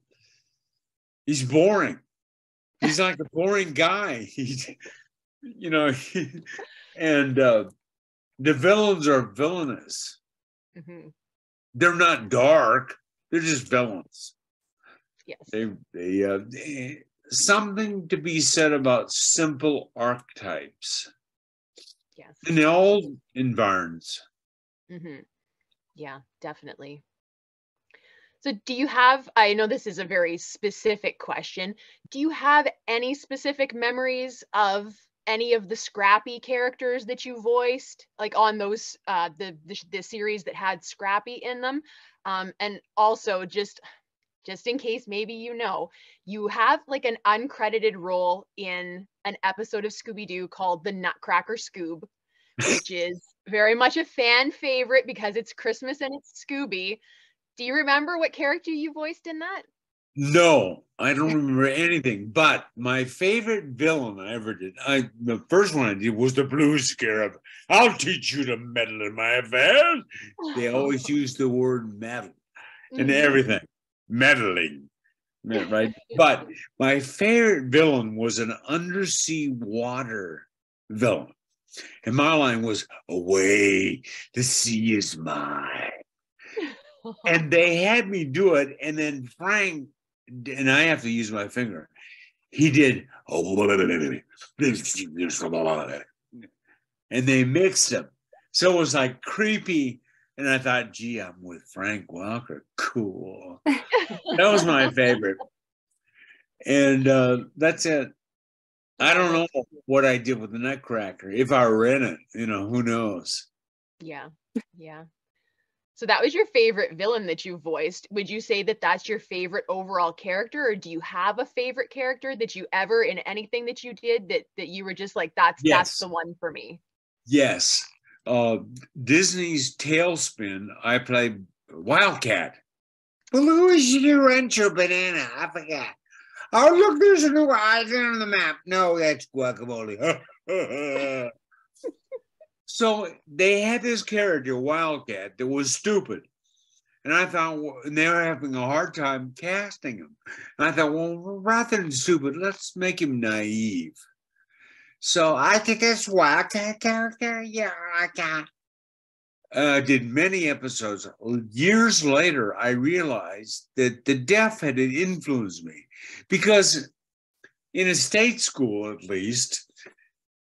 He's like a boring guy. The villains are villainous. Mm-hmm. They're not dark. They're just villains. Yes. They something to be said about simple archetypes. Yes. In all environs. Mm-hmm. Yeah, definitely. So do you have, I know this is a very specific question, do you have any specific memories of any of the Scrappy characters that you voiced, like on those, the series that had Scrappy in them? And also just in case, maybe, you have like an uncredited role in an episode of Scooby-Doo called The Nutcracker Scoob, which is very much a fan favorite because it's Christmas and it's Scooby. Do you remember what character you voiced in that? No, I don't remember anything. But my favorite villain I ever did, the first one I did was the Blue Scarab. I'll teach you to meddle in my affairs. They always use the word meddle and everything. Meddling, right? But my favorite villain was an undersea water villain. And my line was, away, the sea is mine. And they had me do it, and then Frank, and I have to use my finger, he did, and they mixed them. So it was like creepy, and I thought, gee, I'm with Frank Welker, cool. That was my favorite. And that's it. I don't know what I did with the Nutcracker, if I were in it, who knows? Yeah, yeah. So that was your favorite villain that you voiced. Would you say that that's your favorite overall character, or do you have a favorite character that you ever, in anything that you did, that you were just like, that's the one for me? Yes. Disney's Tailspin, I played Wildcat. Well, who is your Rancho Banana? I forgot. Oh, look, there's a new island on the map. No, that's guacamole. So they had this character, Wildcat, that was stupid. And I thought, and they were having a hard time casting him. And I thought, well, rather than stupid, let's make him naive. So I think that's Wildcat character. Yeah, I got. Did many episodes. Years later, I realized that the deaf had influenced me, because in a state school, at least,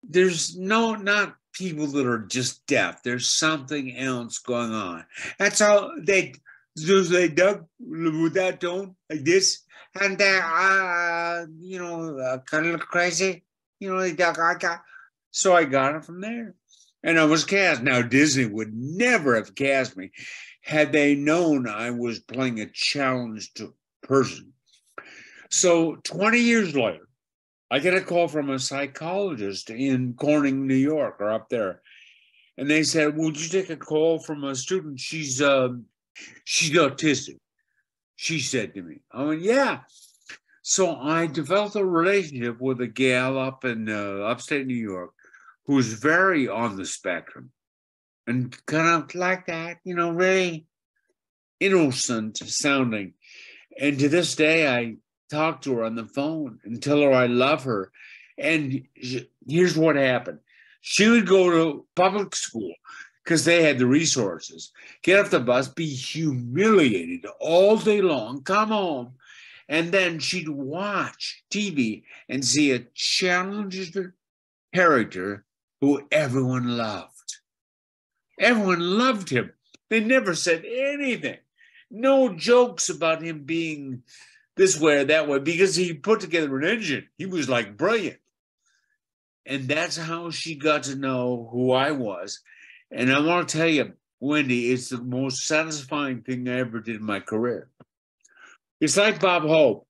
there's not people that are just deaf. There's something else going on. That's how they dug with that tone like this, and they're kind of crazy, they dug. So I got it from there. And I was cast. Now, Disney would never have cast me had they known I was playing a challenged person. So 20 years later, I get a call from a psychologist in Corning, New York, or up there. And they said, would you take a call from a student? She's autistic, she said to me. I went, yeah. So I developed a relationship with a gal up in upstate New York, who's very on the spectrum and kind of like that, really innocent sounding. And to this day, I talk to her on the phone and tell her I love her. And here's what happened. She would go to public school because they had the resources, get off the bus, be humiliated all day long, come home, and then she'd watch TV and see a challenged character who everyone loved. Everyone loved him. They never said anything. No jokes about him being this way or that way, because he put together an engine. He was like brilliant. And that's how she got to know who I was. And I want to tell you, Wendy, it's the most satisfying thing I ever did in my career. It's like Bob Hope.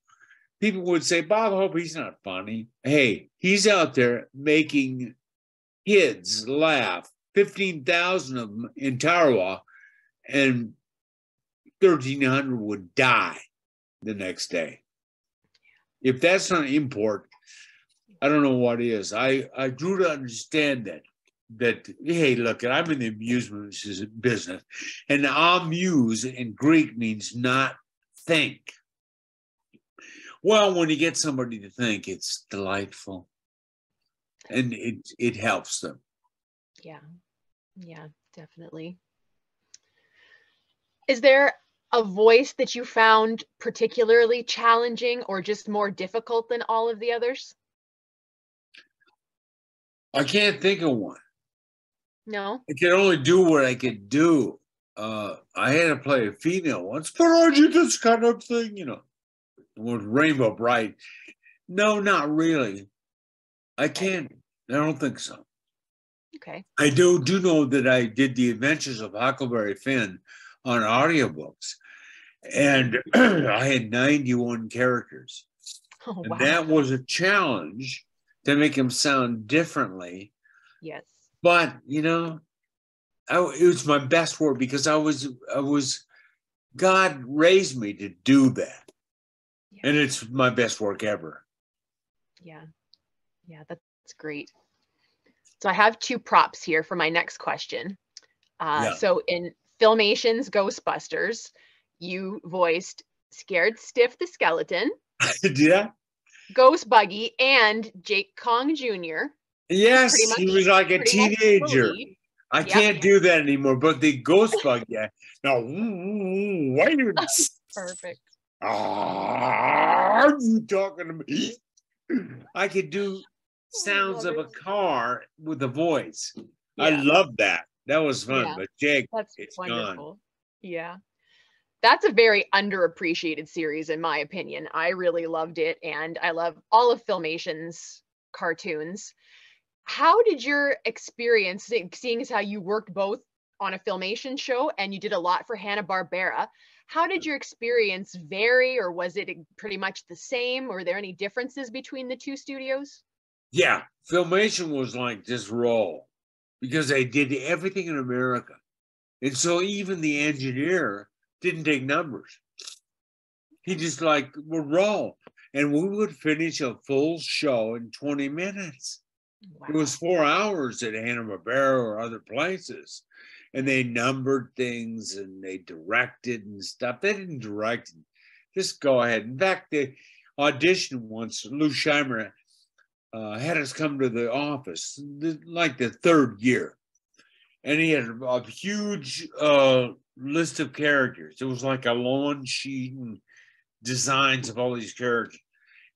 People would say, Bob Hope, he's not funny. Hey, he's out there making kids laugh, 15,000 of them in Tarawa, and 1,300 would die the next day. If that's not import, I don't know what is. I grew to understand that, hey, look, I'm in the amusement business, and amuse in Greek means not think. Well, when you get somebody to think, it's delightful, and it helps them. Yeah, definitely. Is there a voice that you found particularly challenging or just more difficult than all of the others? I can't think of one. No. I could only do what I could do. I had to play a female once, but I did this kind of thing, with Rainbow Bright. No, not really. I can't. I don't think so. Okay. I do know that I did The Adventures of Huckleberry Finn on audiobooks, and I had 91 characters. Oh, wow. And that was a challenge to make them sound differently. Yes. But, it was my best work, because God raised me to do that. And it's my best work ever. Yeah, that's great. So I have two props here for my next question. So in Filmation's Ghostbusters, you voiced Scared Stiff the Skeleton. Yeah. Ghost Buggy and Jake Kong Jr. Yes, he was like a teenager. I can't do that anymore, but the Ghost Buggy, now, why you? Perfect. Are you talking to me? I could do sounds of a car with a voice. Yeah. I love that. That was fun. Yeah. But Jake, it's wonderful. Gone. Yeah. That's a very underappreciated series, in my opinion. I really loved it, and I love all of Filmation's cartoons. How did your experience, seeing as how you worked both on a Filmation show, and you did a lot for Hanna-Barbera. How did your experience vary, or was it pretty much the same? Were there any differences between the two studios? Yeah, Filmation was like this role because they did everything in America. And so even the engineer didn't take numbers. He just like would roll. And we would finish a full show in 20 minutes. Wow. It was 4 hours at Hanna-Barbera or other places. And they numbered things and they directed and stuff. They didn't direct. Just go ahead. In fact, they auditioned once. Lou Scheimer had us come to the office, like the third year. And he had a huge list of characters. It was like a lawn sheet and designs of all these characters.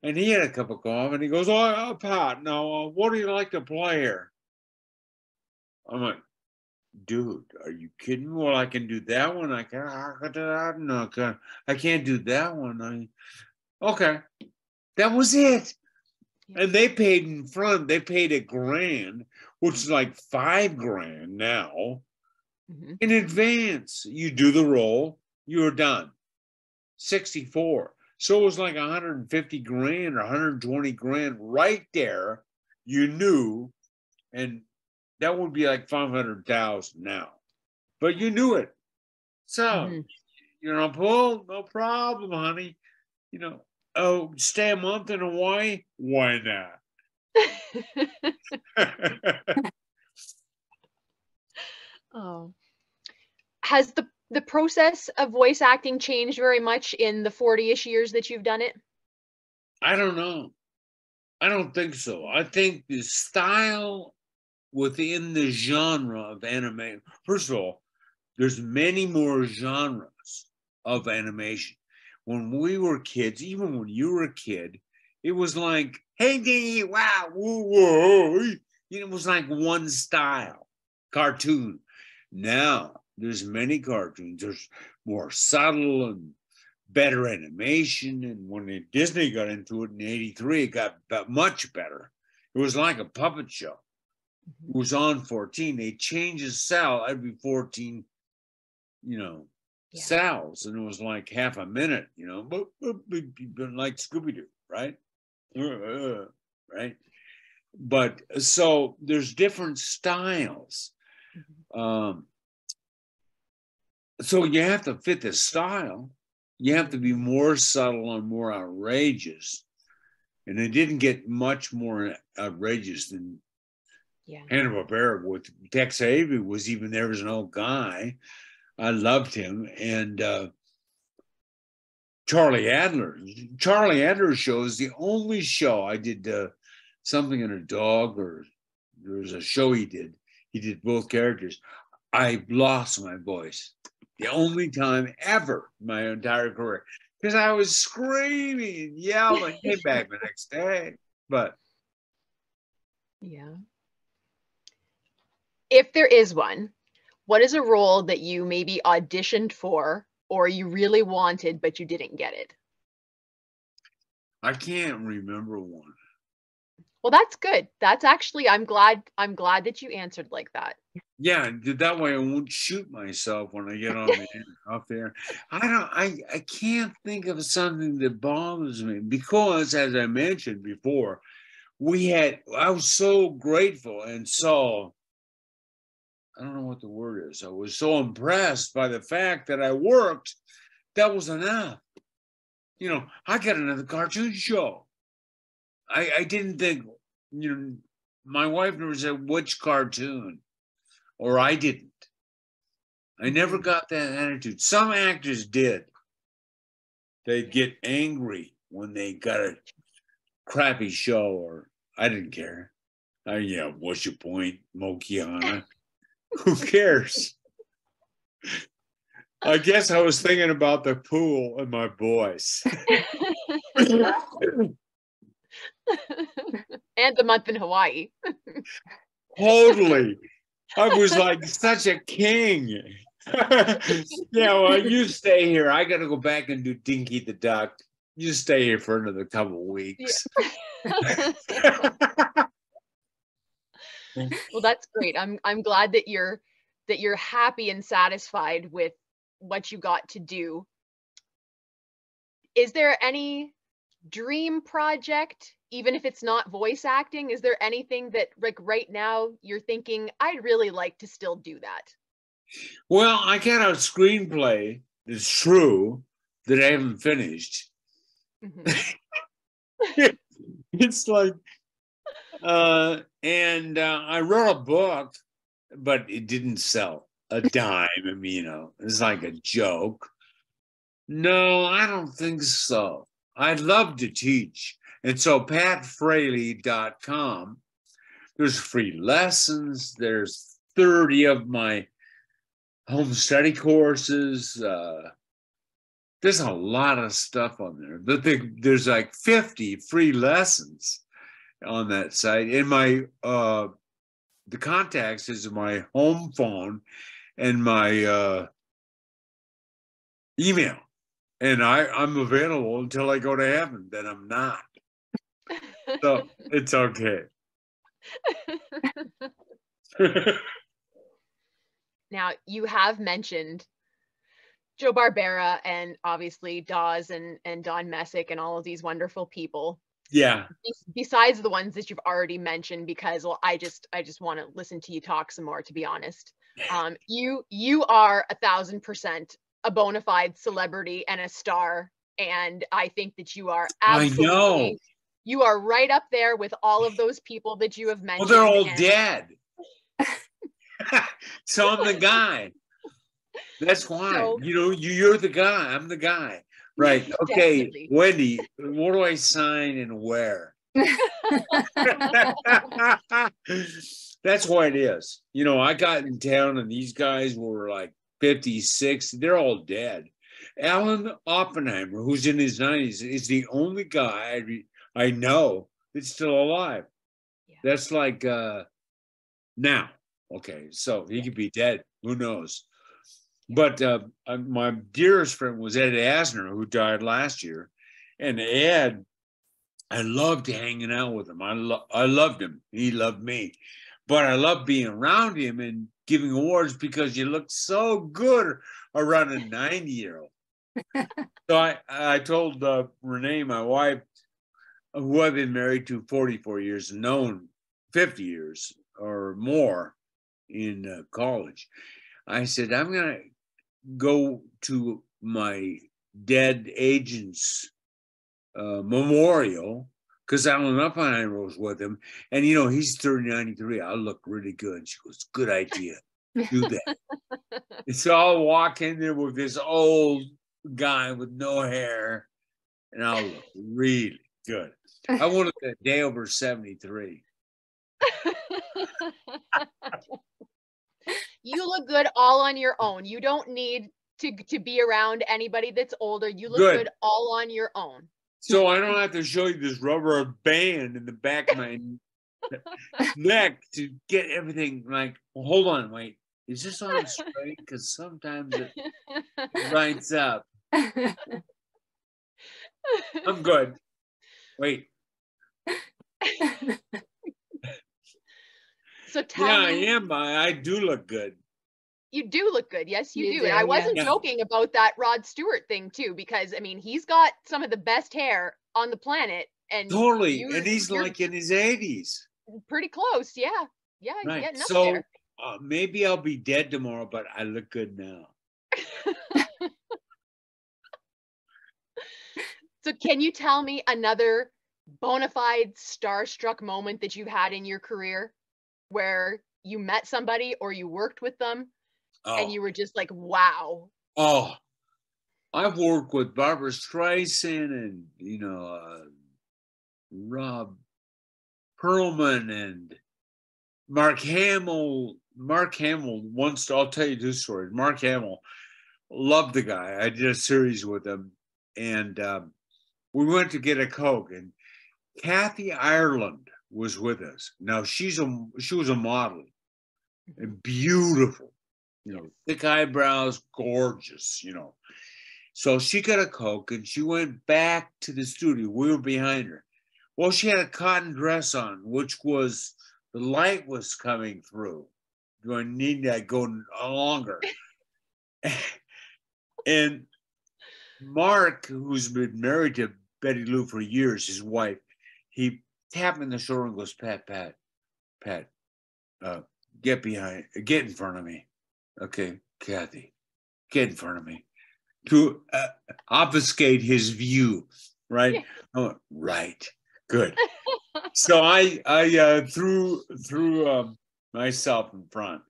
And he had a cup of coffee and he goes, "Oh, Pat, now what do you like to play here?" I'm like, "Dude, are you kidding? Well, I can do that one. I can't do that one." Okay. That was it. And they paid in front. They paid $1,000, which is like $5,000 now. Mm-hmm. In advance, you do the role, you're done. 64. So it was like $150,000 or $120,000 right there. You knew, and that would be like $500,000 now, but you knew it. So you're on pull, no problem, honey. You know, oh, stay a month in Hawaii. Why not? Oh, has the process of voice acting changed very much in the 40-ish years that you've done it? I don't know. I don't think so. I think the style within the genre of anime, first of all, there's many more genres of animation. When we were kids, even when you were a kid, it was like, hey, dee, wow, woo, woo. It was like one style, cartoon. Now, there's many cartoons. There's more subtle and better animation. And when Disney got into it in '83, it got much better. It was like a puppet show. It was on 14. They changed the cell every 14, you know, cells. And it was like half a minute, you know, like Scooby-Doo, right? Right? But so there's different styles. So you have to fit the style. You have to be more subtle and more outrageous. And it didn't get much more outrageous than Hanna-Barbera with Tex Avery was even there as an old guy. I loved him. And Charlie Adler. Charlie Adler's show is the only show I did something in a dog, or there was a show he did. He did both characters. I lost my voice. The only time ever in my entire career, because I was screaming and yelling. Came back the next day, but if there is one, what is a role that you maybe auditioned for or you really wanted but you didn't get it? I can't remember one. Well, that's good. That's actually, I'm glad that you answered like that. Yeah, that way I won't shoot myself when I get on the up there. I can't think of something that bothers me because, as I mentioned before, I was so grateful and so, I don't know what the word is. I was so impressed by the fact that I worked. That was enough. You know, I got another cartoon show. I didn't think, you know, my wife never said which cartoon. Or I didn't. I never got that attitude. Some actors did. They'd get angry when they got a crappy show, or I didn't care. Yeah, what's your point, Mokiana? Who cares? I guess I was thinking about the pool and my voice. And the month in Hawaii. Totally. I was like such a king. Well, you stay here. I got to go back and do Dinky the Duck. You stay here for another couple of weeks. Yeah. Well, that's great. I'm glad that you're that you're happy and satisfied with what you got to do. Is there any dream project, even if it's not voice acting? Is there anything that, like, right now you're thinking, I'd really like to still do that? Well, I got a screenplay that's true that I haven't finished. Mm-hmm. It's like, I wrote a book, but it didn't sell a dime. I mean, you know, it's like a joke. No, I don't think so. I'd love to teach. And so patfraley.com, there's free lessons. There's 30 of my home study courses. There's a lot of stuff on there. But there's like 50 free lessons on that site. And my the contacts is my home phone and my email. And I'm available until I go to heaven. Then I'm not. So it's okay. Now, you have mentioned Joe Barbera and obviously Daws and Don Messick and all of these wonderful people. Yeah. Besides the ones that you've already mentioned, because, well, I just want to listen to you talk some more, to be honest. You are 1,000% a bona fide celebrity and a star, and I think that you are absolutely, you are right up there with all of those people that you have mentioned. Well, they're all dead. So I'm the guy. That's why. So, you know, you're the guy. I'm the guy. Right. Okay, definitely. Wendy, what do I sign and where? That's why it is. You know, I got in town and these guys were like 56. They're all dead. Alan Oppenheimer, who's in his 90s, is the only guy I know that's still alive. Yeah. That's like now. Okay, so he could be dead. Who knows? But my dearest friend was Ed Asner, who died last year. And Ed, I loved hanging out with him. I loved him. He loved me. But I loved being around him and giving awards because you look so good around a 90-year-old. So I told Renee, my wife, who I've been married to 44 years, known 50 years or more in college. I said, I'm going to go to my dead agent's memorial, because Alan Oppenheimer was with him. And, you know, he's 93. I look really good. She goes, good idea. Do that. And so I'll walk in there with this old guy with no hair, and I'll look really good. I wanted a day over 73. You look good all on your own. You don't need to be around anybody that's older. You look good all on your own. So I don't have to show you this rubber band in the back of my neck to get everything like, well, hold on, wait, is this on straight? Because sometimes it lights up. I'm good. Wait. So I do look good. You do look good. Yes, you do. And I wasn't joking about that Rod Stewart thing too, because I mean, he's got some of the best hair on the planet. And totally. And he's like in his 80s. Pretty close. Yeah. Yeah. Right. Getting up there. Maybe I'll be dead tomorrow, but I look good now. So can you tell me another bona fide starstruck moment that you've had in your career, where you met somebody or you worked with them and you were just like, wow? Oh, I've worked with Barbara Streisand and, you know, Rob Perlman and Mark Hamill. Mark Hamill once, I'll tell you this story. Mark Hamill, loved the guy. I did a series with him, and we went to get a Coke, and Kathy Ireland was with us. Now, she was a model, and beautiful, you know, thick eyebrows, gorgeous, you know. So she got a Coke and she went back to the studio. We were behind her. Well, she had a cotton dress on, which was, the light was coming through going to need that going longer. And Mark, who's been married to Betty Lou for years, his wife, he tapped me on the shoulder and goes, Pat, get in front of me. Okay, Kathy, get in front of me. To obfuscate his view, right? Yeah. Oh, right, good. So I threw myself in front.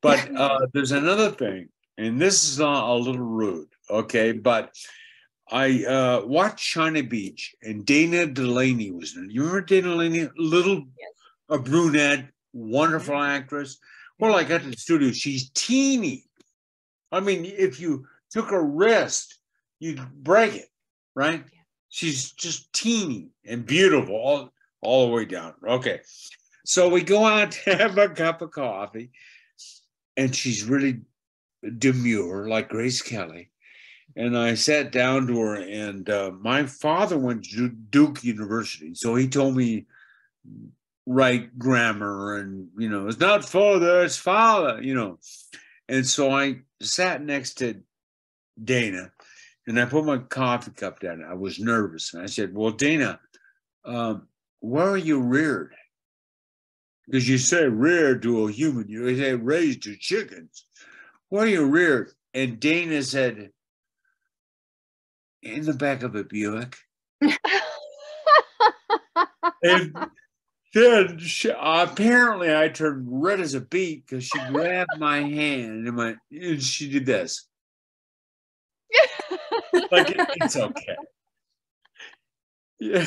But there's another thing, and this is a little rude, okay? But I watched China Beach, and Dana Delaney was in it. You remember Dana Delaney? A brunette, wonderful actress. Well, I got to the studio, she's teeny. I mean, if you took her wrist, you'd break it, right? Yeah. She's just teeny and beautiful all the way down. Okay. So we go out to have a cup of coffee, and she's really demure, like Grace Kelly. And I sat down to her, and my father went to Duke University. So he told me, write grammar, and, you know, it's not father, it's father, you know. And so I sat next to Dana, and I put my coffee cup down. I was nervous, and I said, well, Dana, where are you reared? Because you say reared to a human, you say raised to chickens. Where are you reared? And Dana said, in the back of a Buick. And then she, apparently I turned red as a beet, because she grabbed my hand and she did this. Like, it's okay. Yeah.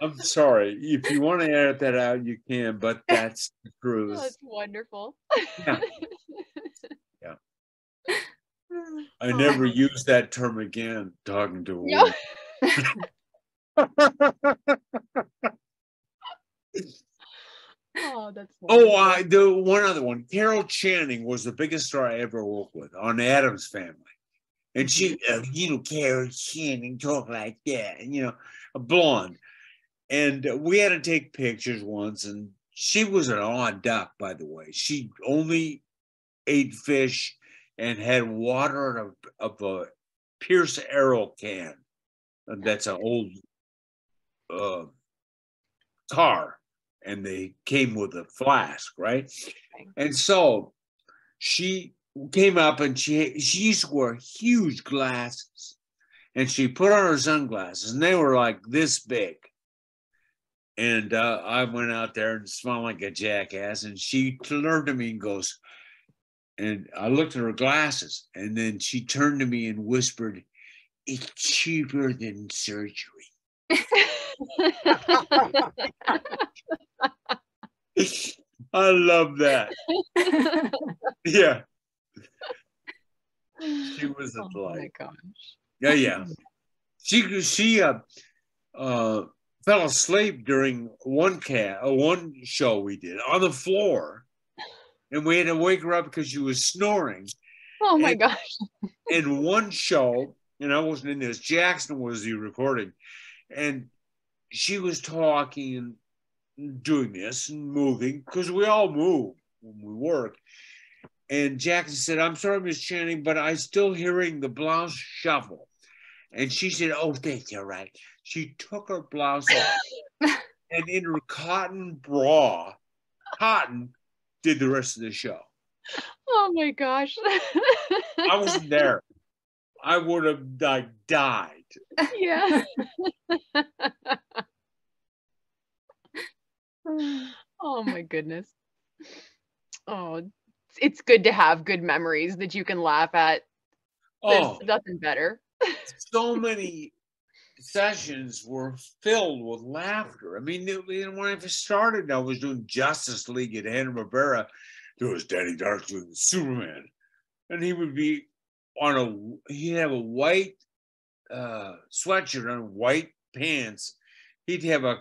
I'm sorry. If you want to edit that out, you can, but that's the truth. That's wonderful. Yeah. Yeah. I never use that term again talking to a woman. Oh, that's wonderful. Oh, one other one. Carol Channing was the biggest star I ever worked with on Addams Family. And she, Carol Channing, talk like that, and, a blonde. And we had to take pictures once, and she was an odd duck, by the way. She only ate fish and had water out of a Pierce Arrow can. That's an old car, and they came with a flask, right? And so she came up, and she used to wear huge glasses, and she put on her sunglasses, and they were like this big. And I went out there and smiled like a jackass, and she turned to me and goes, and I looked at her glasses, and then she turned to me and whispered, it's cheaper than surgery. I love that. Yeah. She was a delight. Oh my gosh. Yeah. She fell asleep during one show we did on the floor, and we had to wake her up because she was snoring. Oh my gosh. In one show, and I wasn't in this, Jackson was the recording, and she was talking and doing this and moving, because we all move when we work. And Jackson said, I'm sorry, Miss Channing, but I'm still hearing the blouse shuffle. And she said, oh, thank you, right. She took her blouse off, and in her cotton bra, did the rest of the show. Oh my gosh. I wasn't there. I would have died. Yeah. Oh my goodness. Oh, it's good to have good memories that you can laugh at. There's nothing better. So many sessions were filled with laughter. I mean, when I first started, I was doing Justice League at Hanna-Barbera. There was Danny Dark doing Superman. And he would be he'd have a white sweatshirt and white pants. He'd have a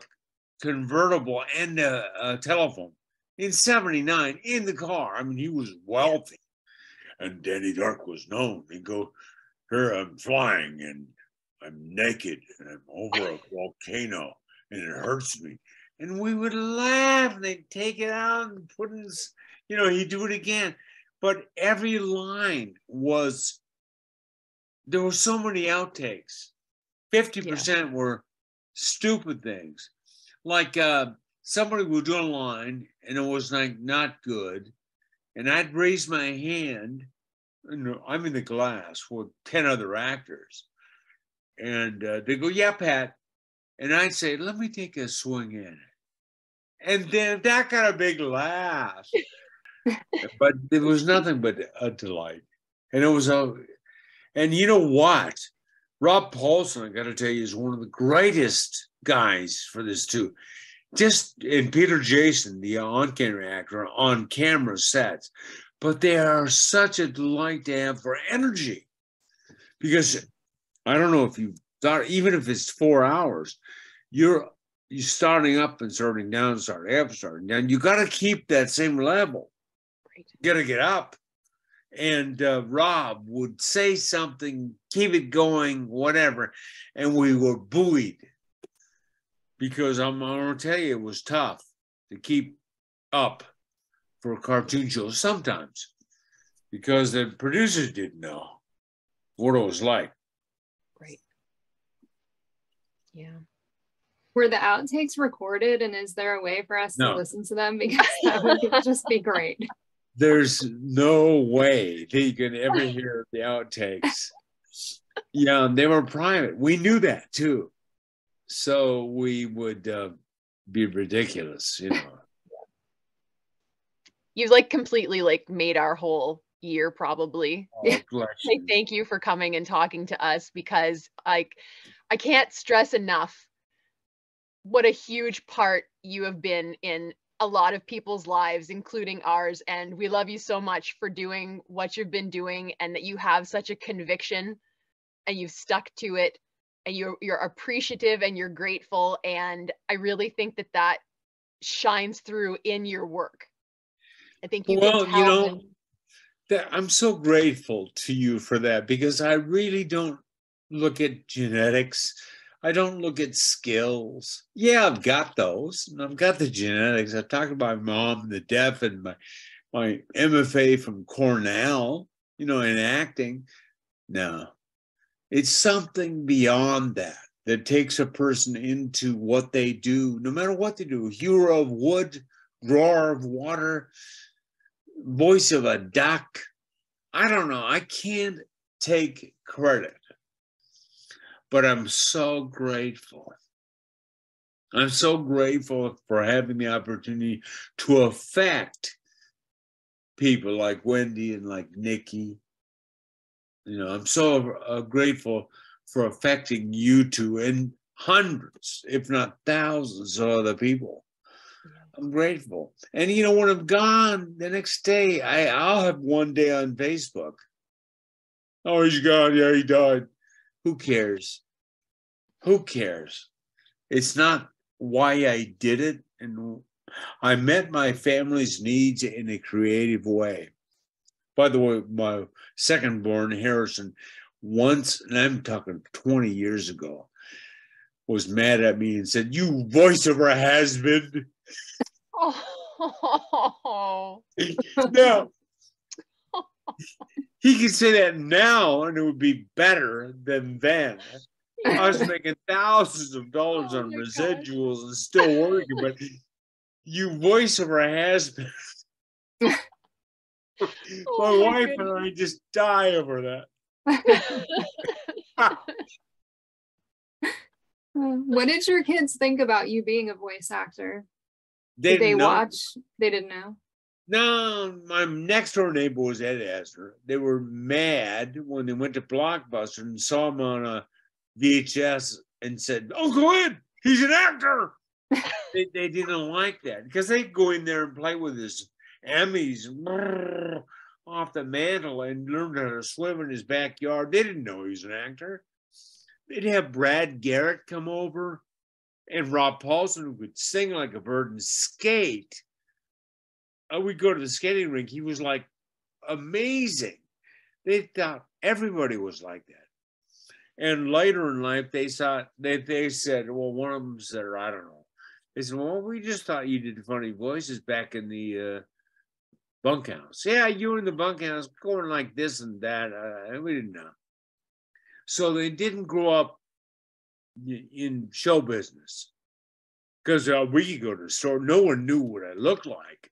convertible and a telephone. In 1979, in the car. I mean, he was wealthy. And Danny Dark was known. He'd go, here I'm flying, and I'm naked, and I'm over a volcano, and it hurts me. and we would laugh, and they'd take it out and put in, you know, he'd do it again. But every line was, there were so many outtakes. 50% were stupid things. Like somebody would do a line and it was like not good. And I'd raise my hand, and I'm in the glass with 10 other actors. And they go, yeah, Pat. And I'd say, let me take a swing at it. And then that got a big laugh. But it was nothing but a delight. And it was a, and you know what? Rob Paulsen, I got to tell you, is one of the greatest guys for this too. Just, and Peter Jason, the on-camera actor, on-camera sets. But they are such a delight to have for energy. Because I don't know if you thought, even if it's 4 hours, you're starting up and starting down, starting up, starting down. You got to keep that same level. You got to get up. And Rob would say something, keep it going, whatever. And we were buoyed. Because I'm going to tell you, it was tough to keep up for cartoon shows sometimes. Because the producers didn't know what it was like. Right. Yeah. Were the outtakes recorded, and is there a way for us to listen to them? Because that would just be great. There's no way that you can ever hear the outtakes. Yeah, they were private. We knew that too. So we would be ridiculous, you know. You've like completely like made our whole year probably. Oh, thank you for coming and talking to us, because like I can't stress enough what a huge part you have been in a lot of people's lives, including ours. And we love you so much for doing what you've been doing, and that you have such a conviction and you've stuck to it, and you're appreciative and you're grateful. And I really think that that shines through in your work. I think you I'm so grateful to you for that, because I really don't look at genetics. I don't look at skills. Yeah, I've got those, and I've got the genetics. I've talked about my mom, the deaf, and my MFA from Cornell, you know, in acting. No, it's something beyond that that takes a person into what they do, no matter what they do. Hero of wood, roar of water, voice of a duck. I don't know. I can't take credit. But I'm so grateful. I'm so grateful for having the opportunity to affect people like Wendy and like Nikki. You know, I'm so grateful for affecting you two and hundreds, if not thousands of other people. I'm grateful. And, you know, when I'm gone the next day, I'll have one day on Facebook. Oh, he's gone. Yeah, he died. Who cares? Who cares? It's not why I did it. And I met my family's needs in a creative way. By the way, my second born, Harrison, once, and I'm talking 20 years ago, was mad at me and said, "You voiceover has-been." Oh. Now, he could say that now, and it would be better than then. I was making thousands of dollars on residuals and still working, but you voiceover has-been. My wife and I just die over that. What did your kids think about you being a voice actor? They didn't know. No, my next door neighbor was Ed Asner. They were mad when they went to Blockbuster and saw him on a VHS and said, "Oh, go in, he's an actor." They didn't like that, because they'd go in there and play with his Emmys off the mantle and learn how to swim in his backyard. They didn't know he was an actor. They'd have Brad Garrett come over and Rob Paulsen, who could sing like a bird and skate. We'd go to the skating rink. He was like amazing. They thought everybody was like that. And later in life, they said, well, one of them said, I don't know, They said, well, we just thought you did funny voices back in the bunkhouse. Yeah, you were in the bunkhouse going like this and that. We didn't know. So they didn't grow up in show business because we could go to the store. No one knew what I looked like.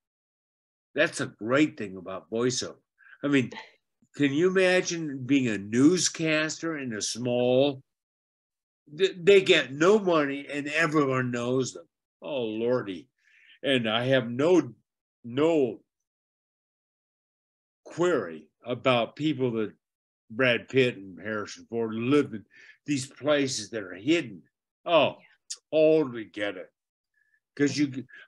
That's a great thing about voiceover. I mean, can you imagine being a newscaster in a small? They get no money and everyone knows them. Oh, Lordy. And I have no query about people that Brad Pitt and Harrison Ford live in these places that are hidden. Oh, totally get it. Because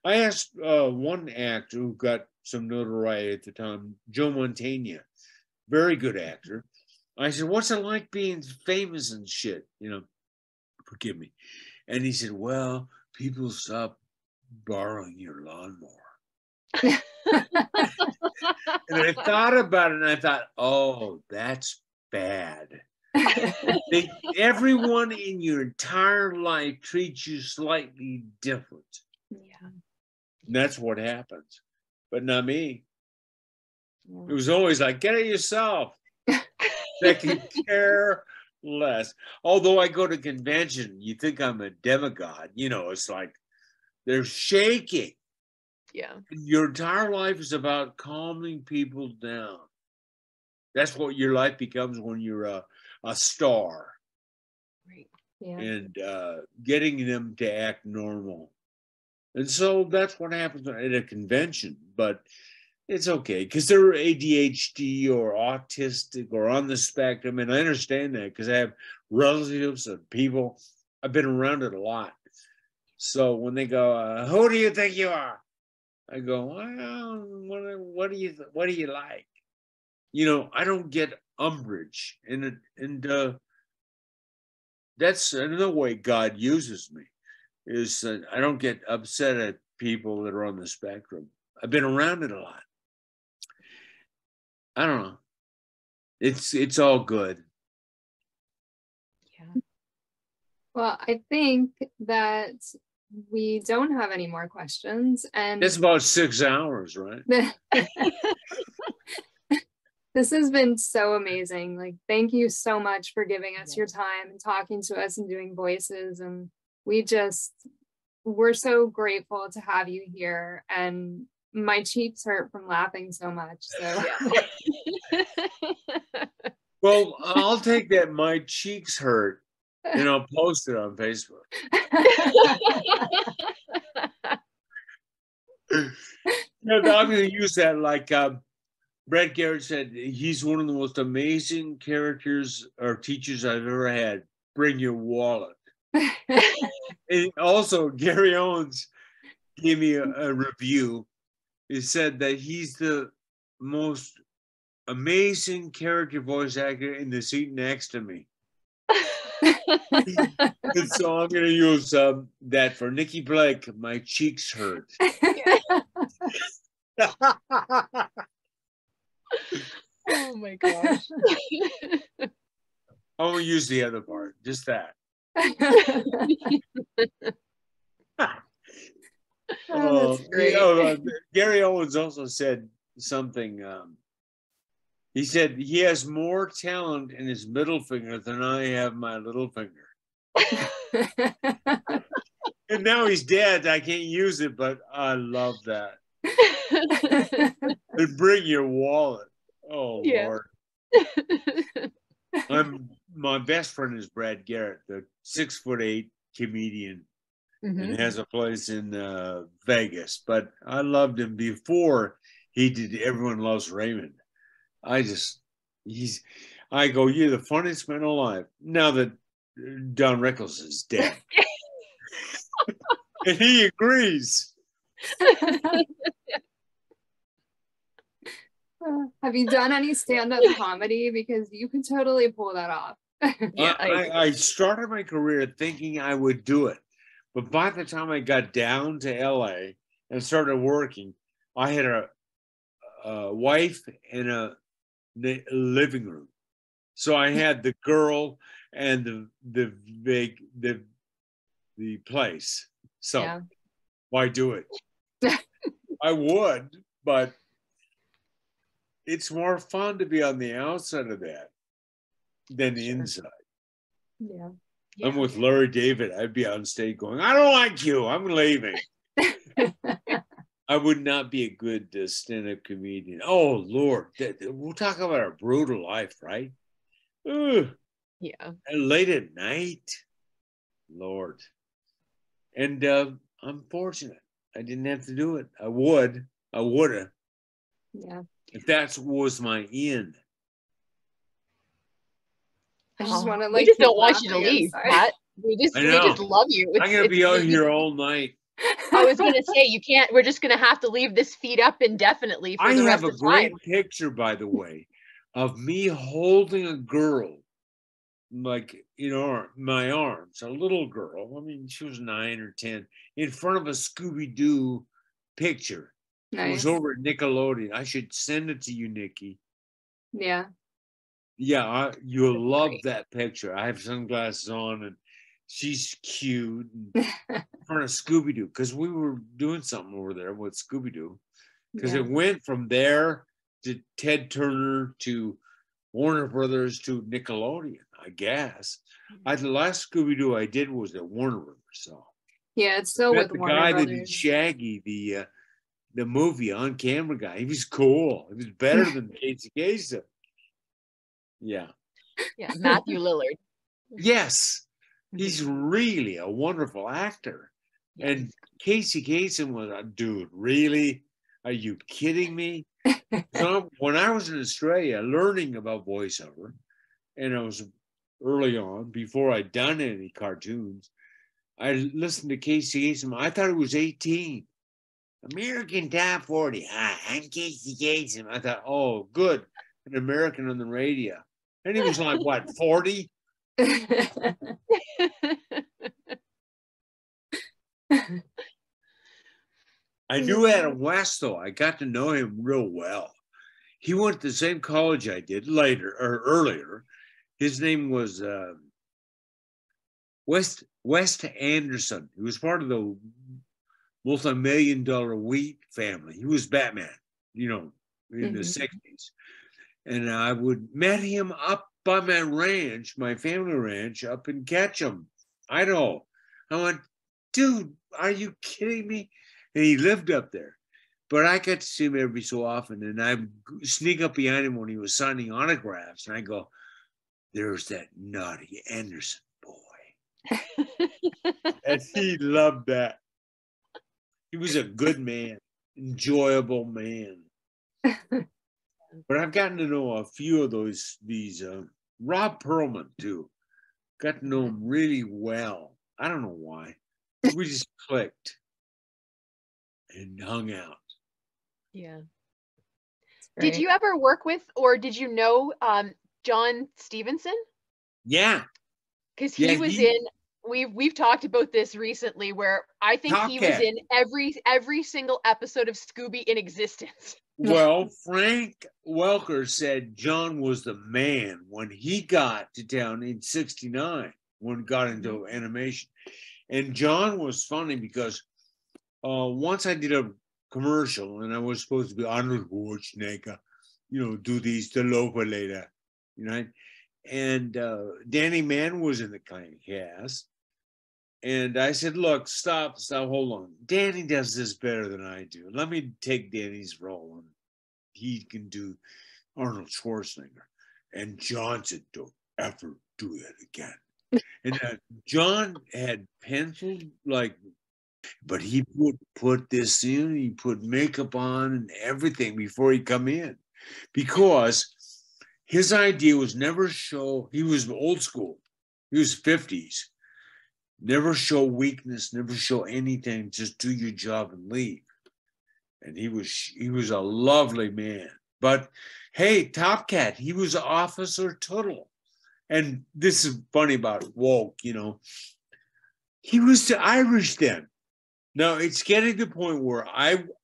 I asked one actor who got some notoriety at the time, Joe Mantegna, very good actor. I said, what's it like being famous and shit? You know, forgive me. And he said, well, people stop borrowing your lawnmower. And I thought about it and I thought, oh, that's bad. Everyone in your entire life treats you slightly different. Yeah. And that's what happens. But not me. Yeah. It was always like, get it yourself. They can care less. Although I go to convention, you think I'm a demigod. You know, it's like they're shaking. Yeah. Your entire life is about calming people down. That's what your life becomes when you're a star. Right. Yeah. And getting them to act normal. And so that's what happens at a convention, but it's okay because they're ADHD or autistic or on the spectrum. And I understand that because I have relatives and people. I've been around it a lot. So when they go, who do you think you are? I go, well, what do you like? You know, I don't get umbrage. And that's another way God uses me. Is that I don't get upset at people that are on the spectrum. I've been around it a lot. I don't know. It's all good. Yeah. Well, I think that we don't have any more questions. And it's about 6 hours, right? This has been so amazing. Like, thank you so much for giving us your time and talking to us and doing voices. And we're so grateful to have you here, and my cheeks hurt from laughing so much. So. Well, I'll take that my cheeks hurt and I'll post it on Facebook. I'm going to use that like Brett Garrett said, he's one of the most amazing characters or teachers I've ever had. Bring your wallet. And also, Gary Owens gave me a review. He said that he's the most amazing character voice actor in the seat next to me. So I'm going to use that for Nikki Blake. My cheeks hurt. Oh my gosh. I won't use the other part, just that. Oh, you know, Gary Owens also said something. He said he has more talent in his middle finger than I have my little finger. And now he's dead. I can't use it, but I love that. And bring your wallet. Oh, yeah. Lord. My best friend is Brad Garrett, the 6'8" comedian, and has a place in Vegas. But I loved him before he did Everyone Loves Raymond. I go, you're the funniest man alive. Now that Don Rickles is dead. And he agrees. Have you done any stand-up comedy? Because you could totally pull that off. Yeah, I started my career thinking I would do it. But by the time I got down to LA and started working, I had a wife and a living room. So I had the girl and the big, the place. So why do it? I would, but it's more fun to be on the outside of that than the inside. Yeah. Yeah. I'm with Larry David. I'd be on stage going, I don't like you. I'm leaving. I would not be a good stand-up comedian. Oh, Lord. We'll talk about our brutal life, right? Ugh. Yeah. And late at night. Lord. And I'm fortunate. I didn't have to do it. I would. I would have. Yeah. If that was my end. I just want to like. We just don't want you to leave, Pat. We just love you. I'm gonna be out here all night. I was gonna say you can't. We're just gonna have to leave this feed up indefinitely. For I the have rest a of great time. Picture, by the way, of me holding a girl, like my arms, a little girl. I mean, she was 9 or 10, in front of a Scooby-Doo picture. Nice. It was over at Nickelodeon. I should send it to you, Nikki. Yeah. Yeah, you'll love that picture. I have sunglasses on, and she's cute in front of Scooby-Doo, because we were doing something over there with Scooby-Doo, because it went from there to Ted Turner to Warner Brothers to Nickelodeon, I guess. The last Scooby-Doo I did was at Warner Brothers. So. Yeah, it's still with Warner Brothers. The guy that did Shaggy, the movie on-camera guy, he was cool. He was better than Casey Kasem. Yeah. Yeah, Matthew Lillard. Yes. He's really a wonderful actor. Yes. And Casey Kasem was a dude, really? Are you kidding me? So when I was in Australia learning about voiceover, and I was early on, before I'd done any cartoons, I listened to Casey Kasem. I thought he was 18. American Top 40. Hi, I'm Casey Kasem. I thought, oh, good. An American on the radio. And he was like, what, 40? I knew Adam West, though. I got to know him real well. He went to the same college I did earlier. His name was West Anderson. He was part of the multi-million-dollar Wheat family. He was Batman, in the 60s. And I met him up by my ranch, my family ranch, up in Ketchum, Idaho. I went, dude, are you kidding me? And he lived up there. But I got to see him every so often, and I sneak up behind him when he was signing autographs, and I go, there's that naughty Anderson boy. And he loved that. He was a good man, enjoyable man. But I've gotten to know a few of these Rob Perlman too. Got to know him really well. I don't know why. We just clicked and hung out. Yeah. Did you ever work with, or did you know John Stevenson? Yeah. Because he was in. We've talked about this recently, where I think he was in every single episode of Scooby in existence. Well, Frank Welker said John was the man when he got to town in '69, when he got into animation. And John was funny because once I did a commercial, and I was supposed to be Arnold Schwarzenegger, do these to Lopa later, And Danny Mann was in the cast. And I said, look, stop, hold on. Danny does this better than I do. Let me take Danny's role, and he can do Arnold Schwarzenegger. And John said, don't ever do that again. And John had penciled, but he would put this in, he put makeup on and everything before he come in. Because his idea was never show, he was old school, he was 50s. Never show weakness, never show anything, just do your job and leave. And he was a lovely man. But hey, Top Cat, he was Officer Tootle. And this is funny about woke, He was the Irish then. Now it's getting to the point where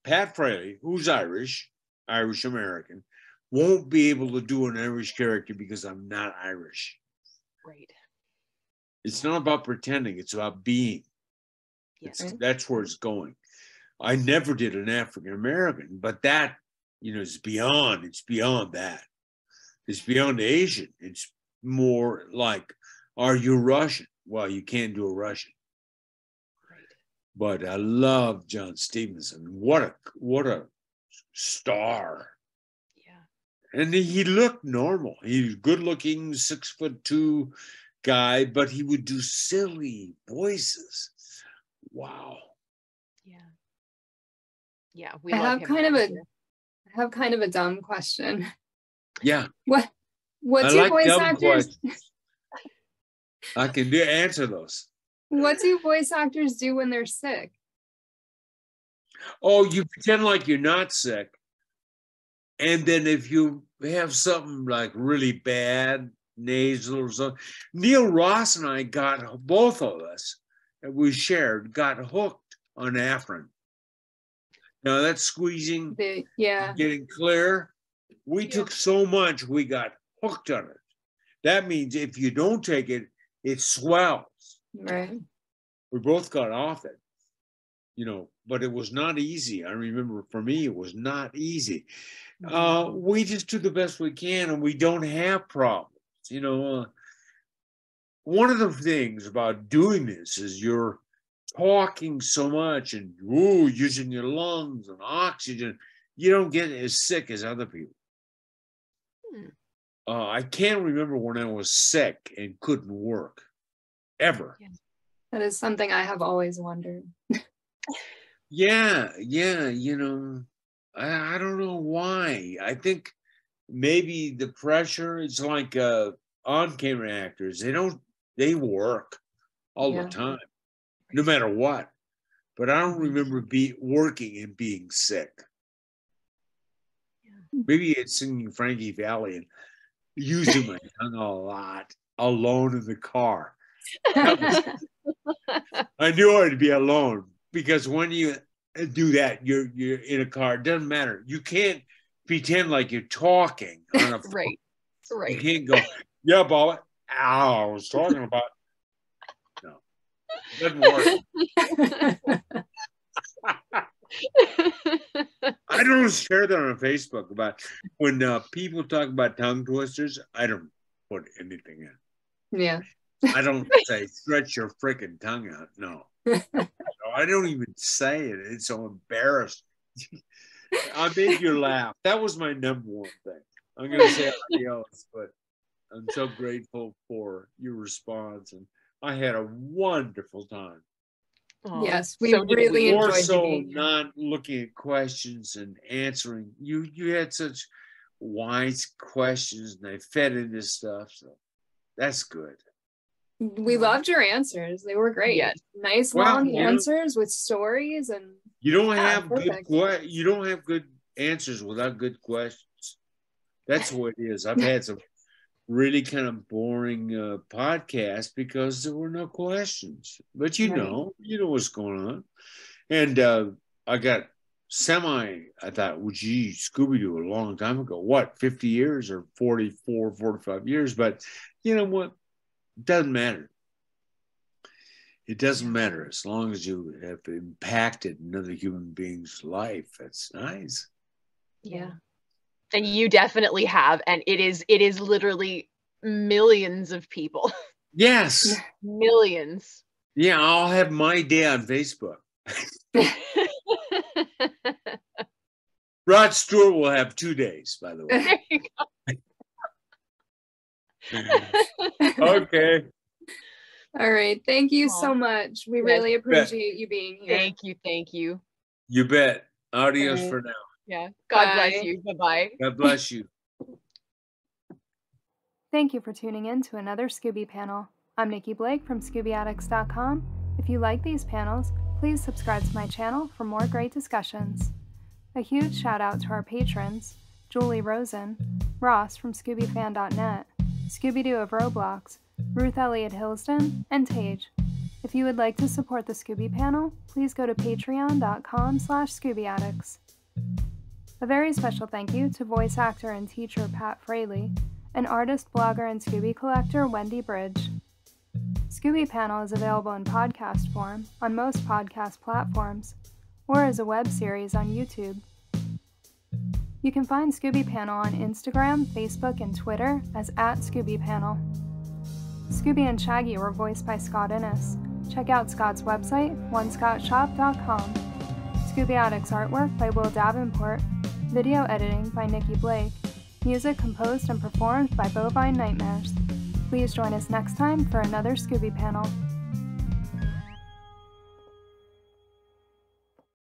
Pat Fraley, who's Irish-American, won't be able to do an Irish character because I'm not Irish. Right. It's not about pretending, it's about being. Yes. That's where it's going. I never did an African American, but that, you know, it's beyond that. It's beyond Asian. It's more like, are you Russian? Well, you can't do a Russian. But I love John Stevenson. What a star. Yeah. And he looked normal. He was good looking, 6'2" guy, but he would do silly voices. Wow. Yeah. Yeah. We I have kind of a dumb question. Yeah. What's your voice actors? I can answer those. What do voice actors do when they're sick? Oh, you pretend like you're not sick. And then if you have something like really bad, nasal or something. Neil Ross and I got, both of us, we shared, got hooked on Afrin. Now that's squeezing, yeah, getting clear. We took so much, we got hooked on it. That means if you don't take it, it swells. Right. We both got off it, you know, but it was not easy. I remember for me, it was not easy. We just do the best we can, and we don't have problems. You know, one of the things about doing this is you're talking so much and using your lungs and oxygen. You don't get as sick as other people. I can't remember when I was sick and couldn't work. Ever. Yeah. That is something I have always wondered. yeah, you know, I don't know why. I think maybe the pressure, it's like on-camera actors, they work all the time, no matter what. But I don't remember working and being sick. Yeah. Maybe it's singing Frankie Valli and using my tongue a lot alone in the car. I knew I'd be alone, because when you do that, you're in a car. It doesn't matter. You can't pretend like you're talking on a phone. Right. You can't go, yeah, Bob. I was talking about. No, it doesn't work. I don't share that on Facebook about when people talk about tongue twisters. I don't put anything in. Yeah. I don't say stretch your freaking tongue out. No, I don't even say it. It's so embarrassing. I made you laugh. That was my #1 thing. I'm going to say adios, but I'm so grateful for your response. And I had a wonderful time. Oh, yes, we really enjoyed it. More so not looking at questions and answering. You had such wise questions, and I fed into stuff. So that's good. We loved your answers. They were great. Yeah. Nice long answers with stories, and you don't have good answers without good questions. That's what it is. I've had some really kind of boring podcasts because there were no questions. But you know what's going on. And I got I thought, well, gee, Scooby-Doo a long time ago. What, 50 years or 44, 45 years? But you know what? Doesn't matter. It doesn't matter as long as you have impacted another human being's life. That's nice. Yeah, and you definitely have, and it is literally millions of people. Yes, millions. Yeah, I'll have my day on Facebook. Rod Stewart will have 2 days, by the way. There you go. Okay. All right. Thank you so much. We really appreciate you being here. Thank you. You bet. Adios for now. Yeah. God bless you. Bye-bye. God bless you. Thank you for tuning in to another Scooby panel. I'm Nikki Blake from ScoobyAddicts.com. If you like these panels, please subscribe to my channel for more great discussions. A huge shout out to our patrons, Julie Rosen, Ross from ScoobyFan.net, Scooby-Doo of Roblox, Ruth Elliott Hillsden, and Tage. If you would like to support the Scooby panel, please go to patreon.com/ScoobyAddicts. A very special thank you to voice actor and teacher Pat Fraley, and artist, blogger, and Scooby collector Wendy Brydge. Scooby panel is available in podcast form on most podcast platforms, or as a web series on YouTube. You can find Scooby Panel on Instagram, Facebook, and Twitter as @ScoobyPanel. Scooby and Shaggy were voiced by Scott Innes. Check out Scott's website, onescottshop.com. Scooby Addict's artwork by Will Davenport. Video editing by Nikki Blake. Music composed and performed by Bovine Nightmares. Please join us next time for another Scooby Panel.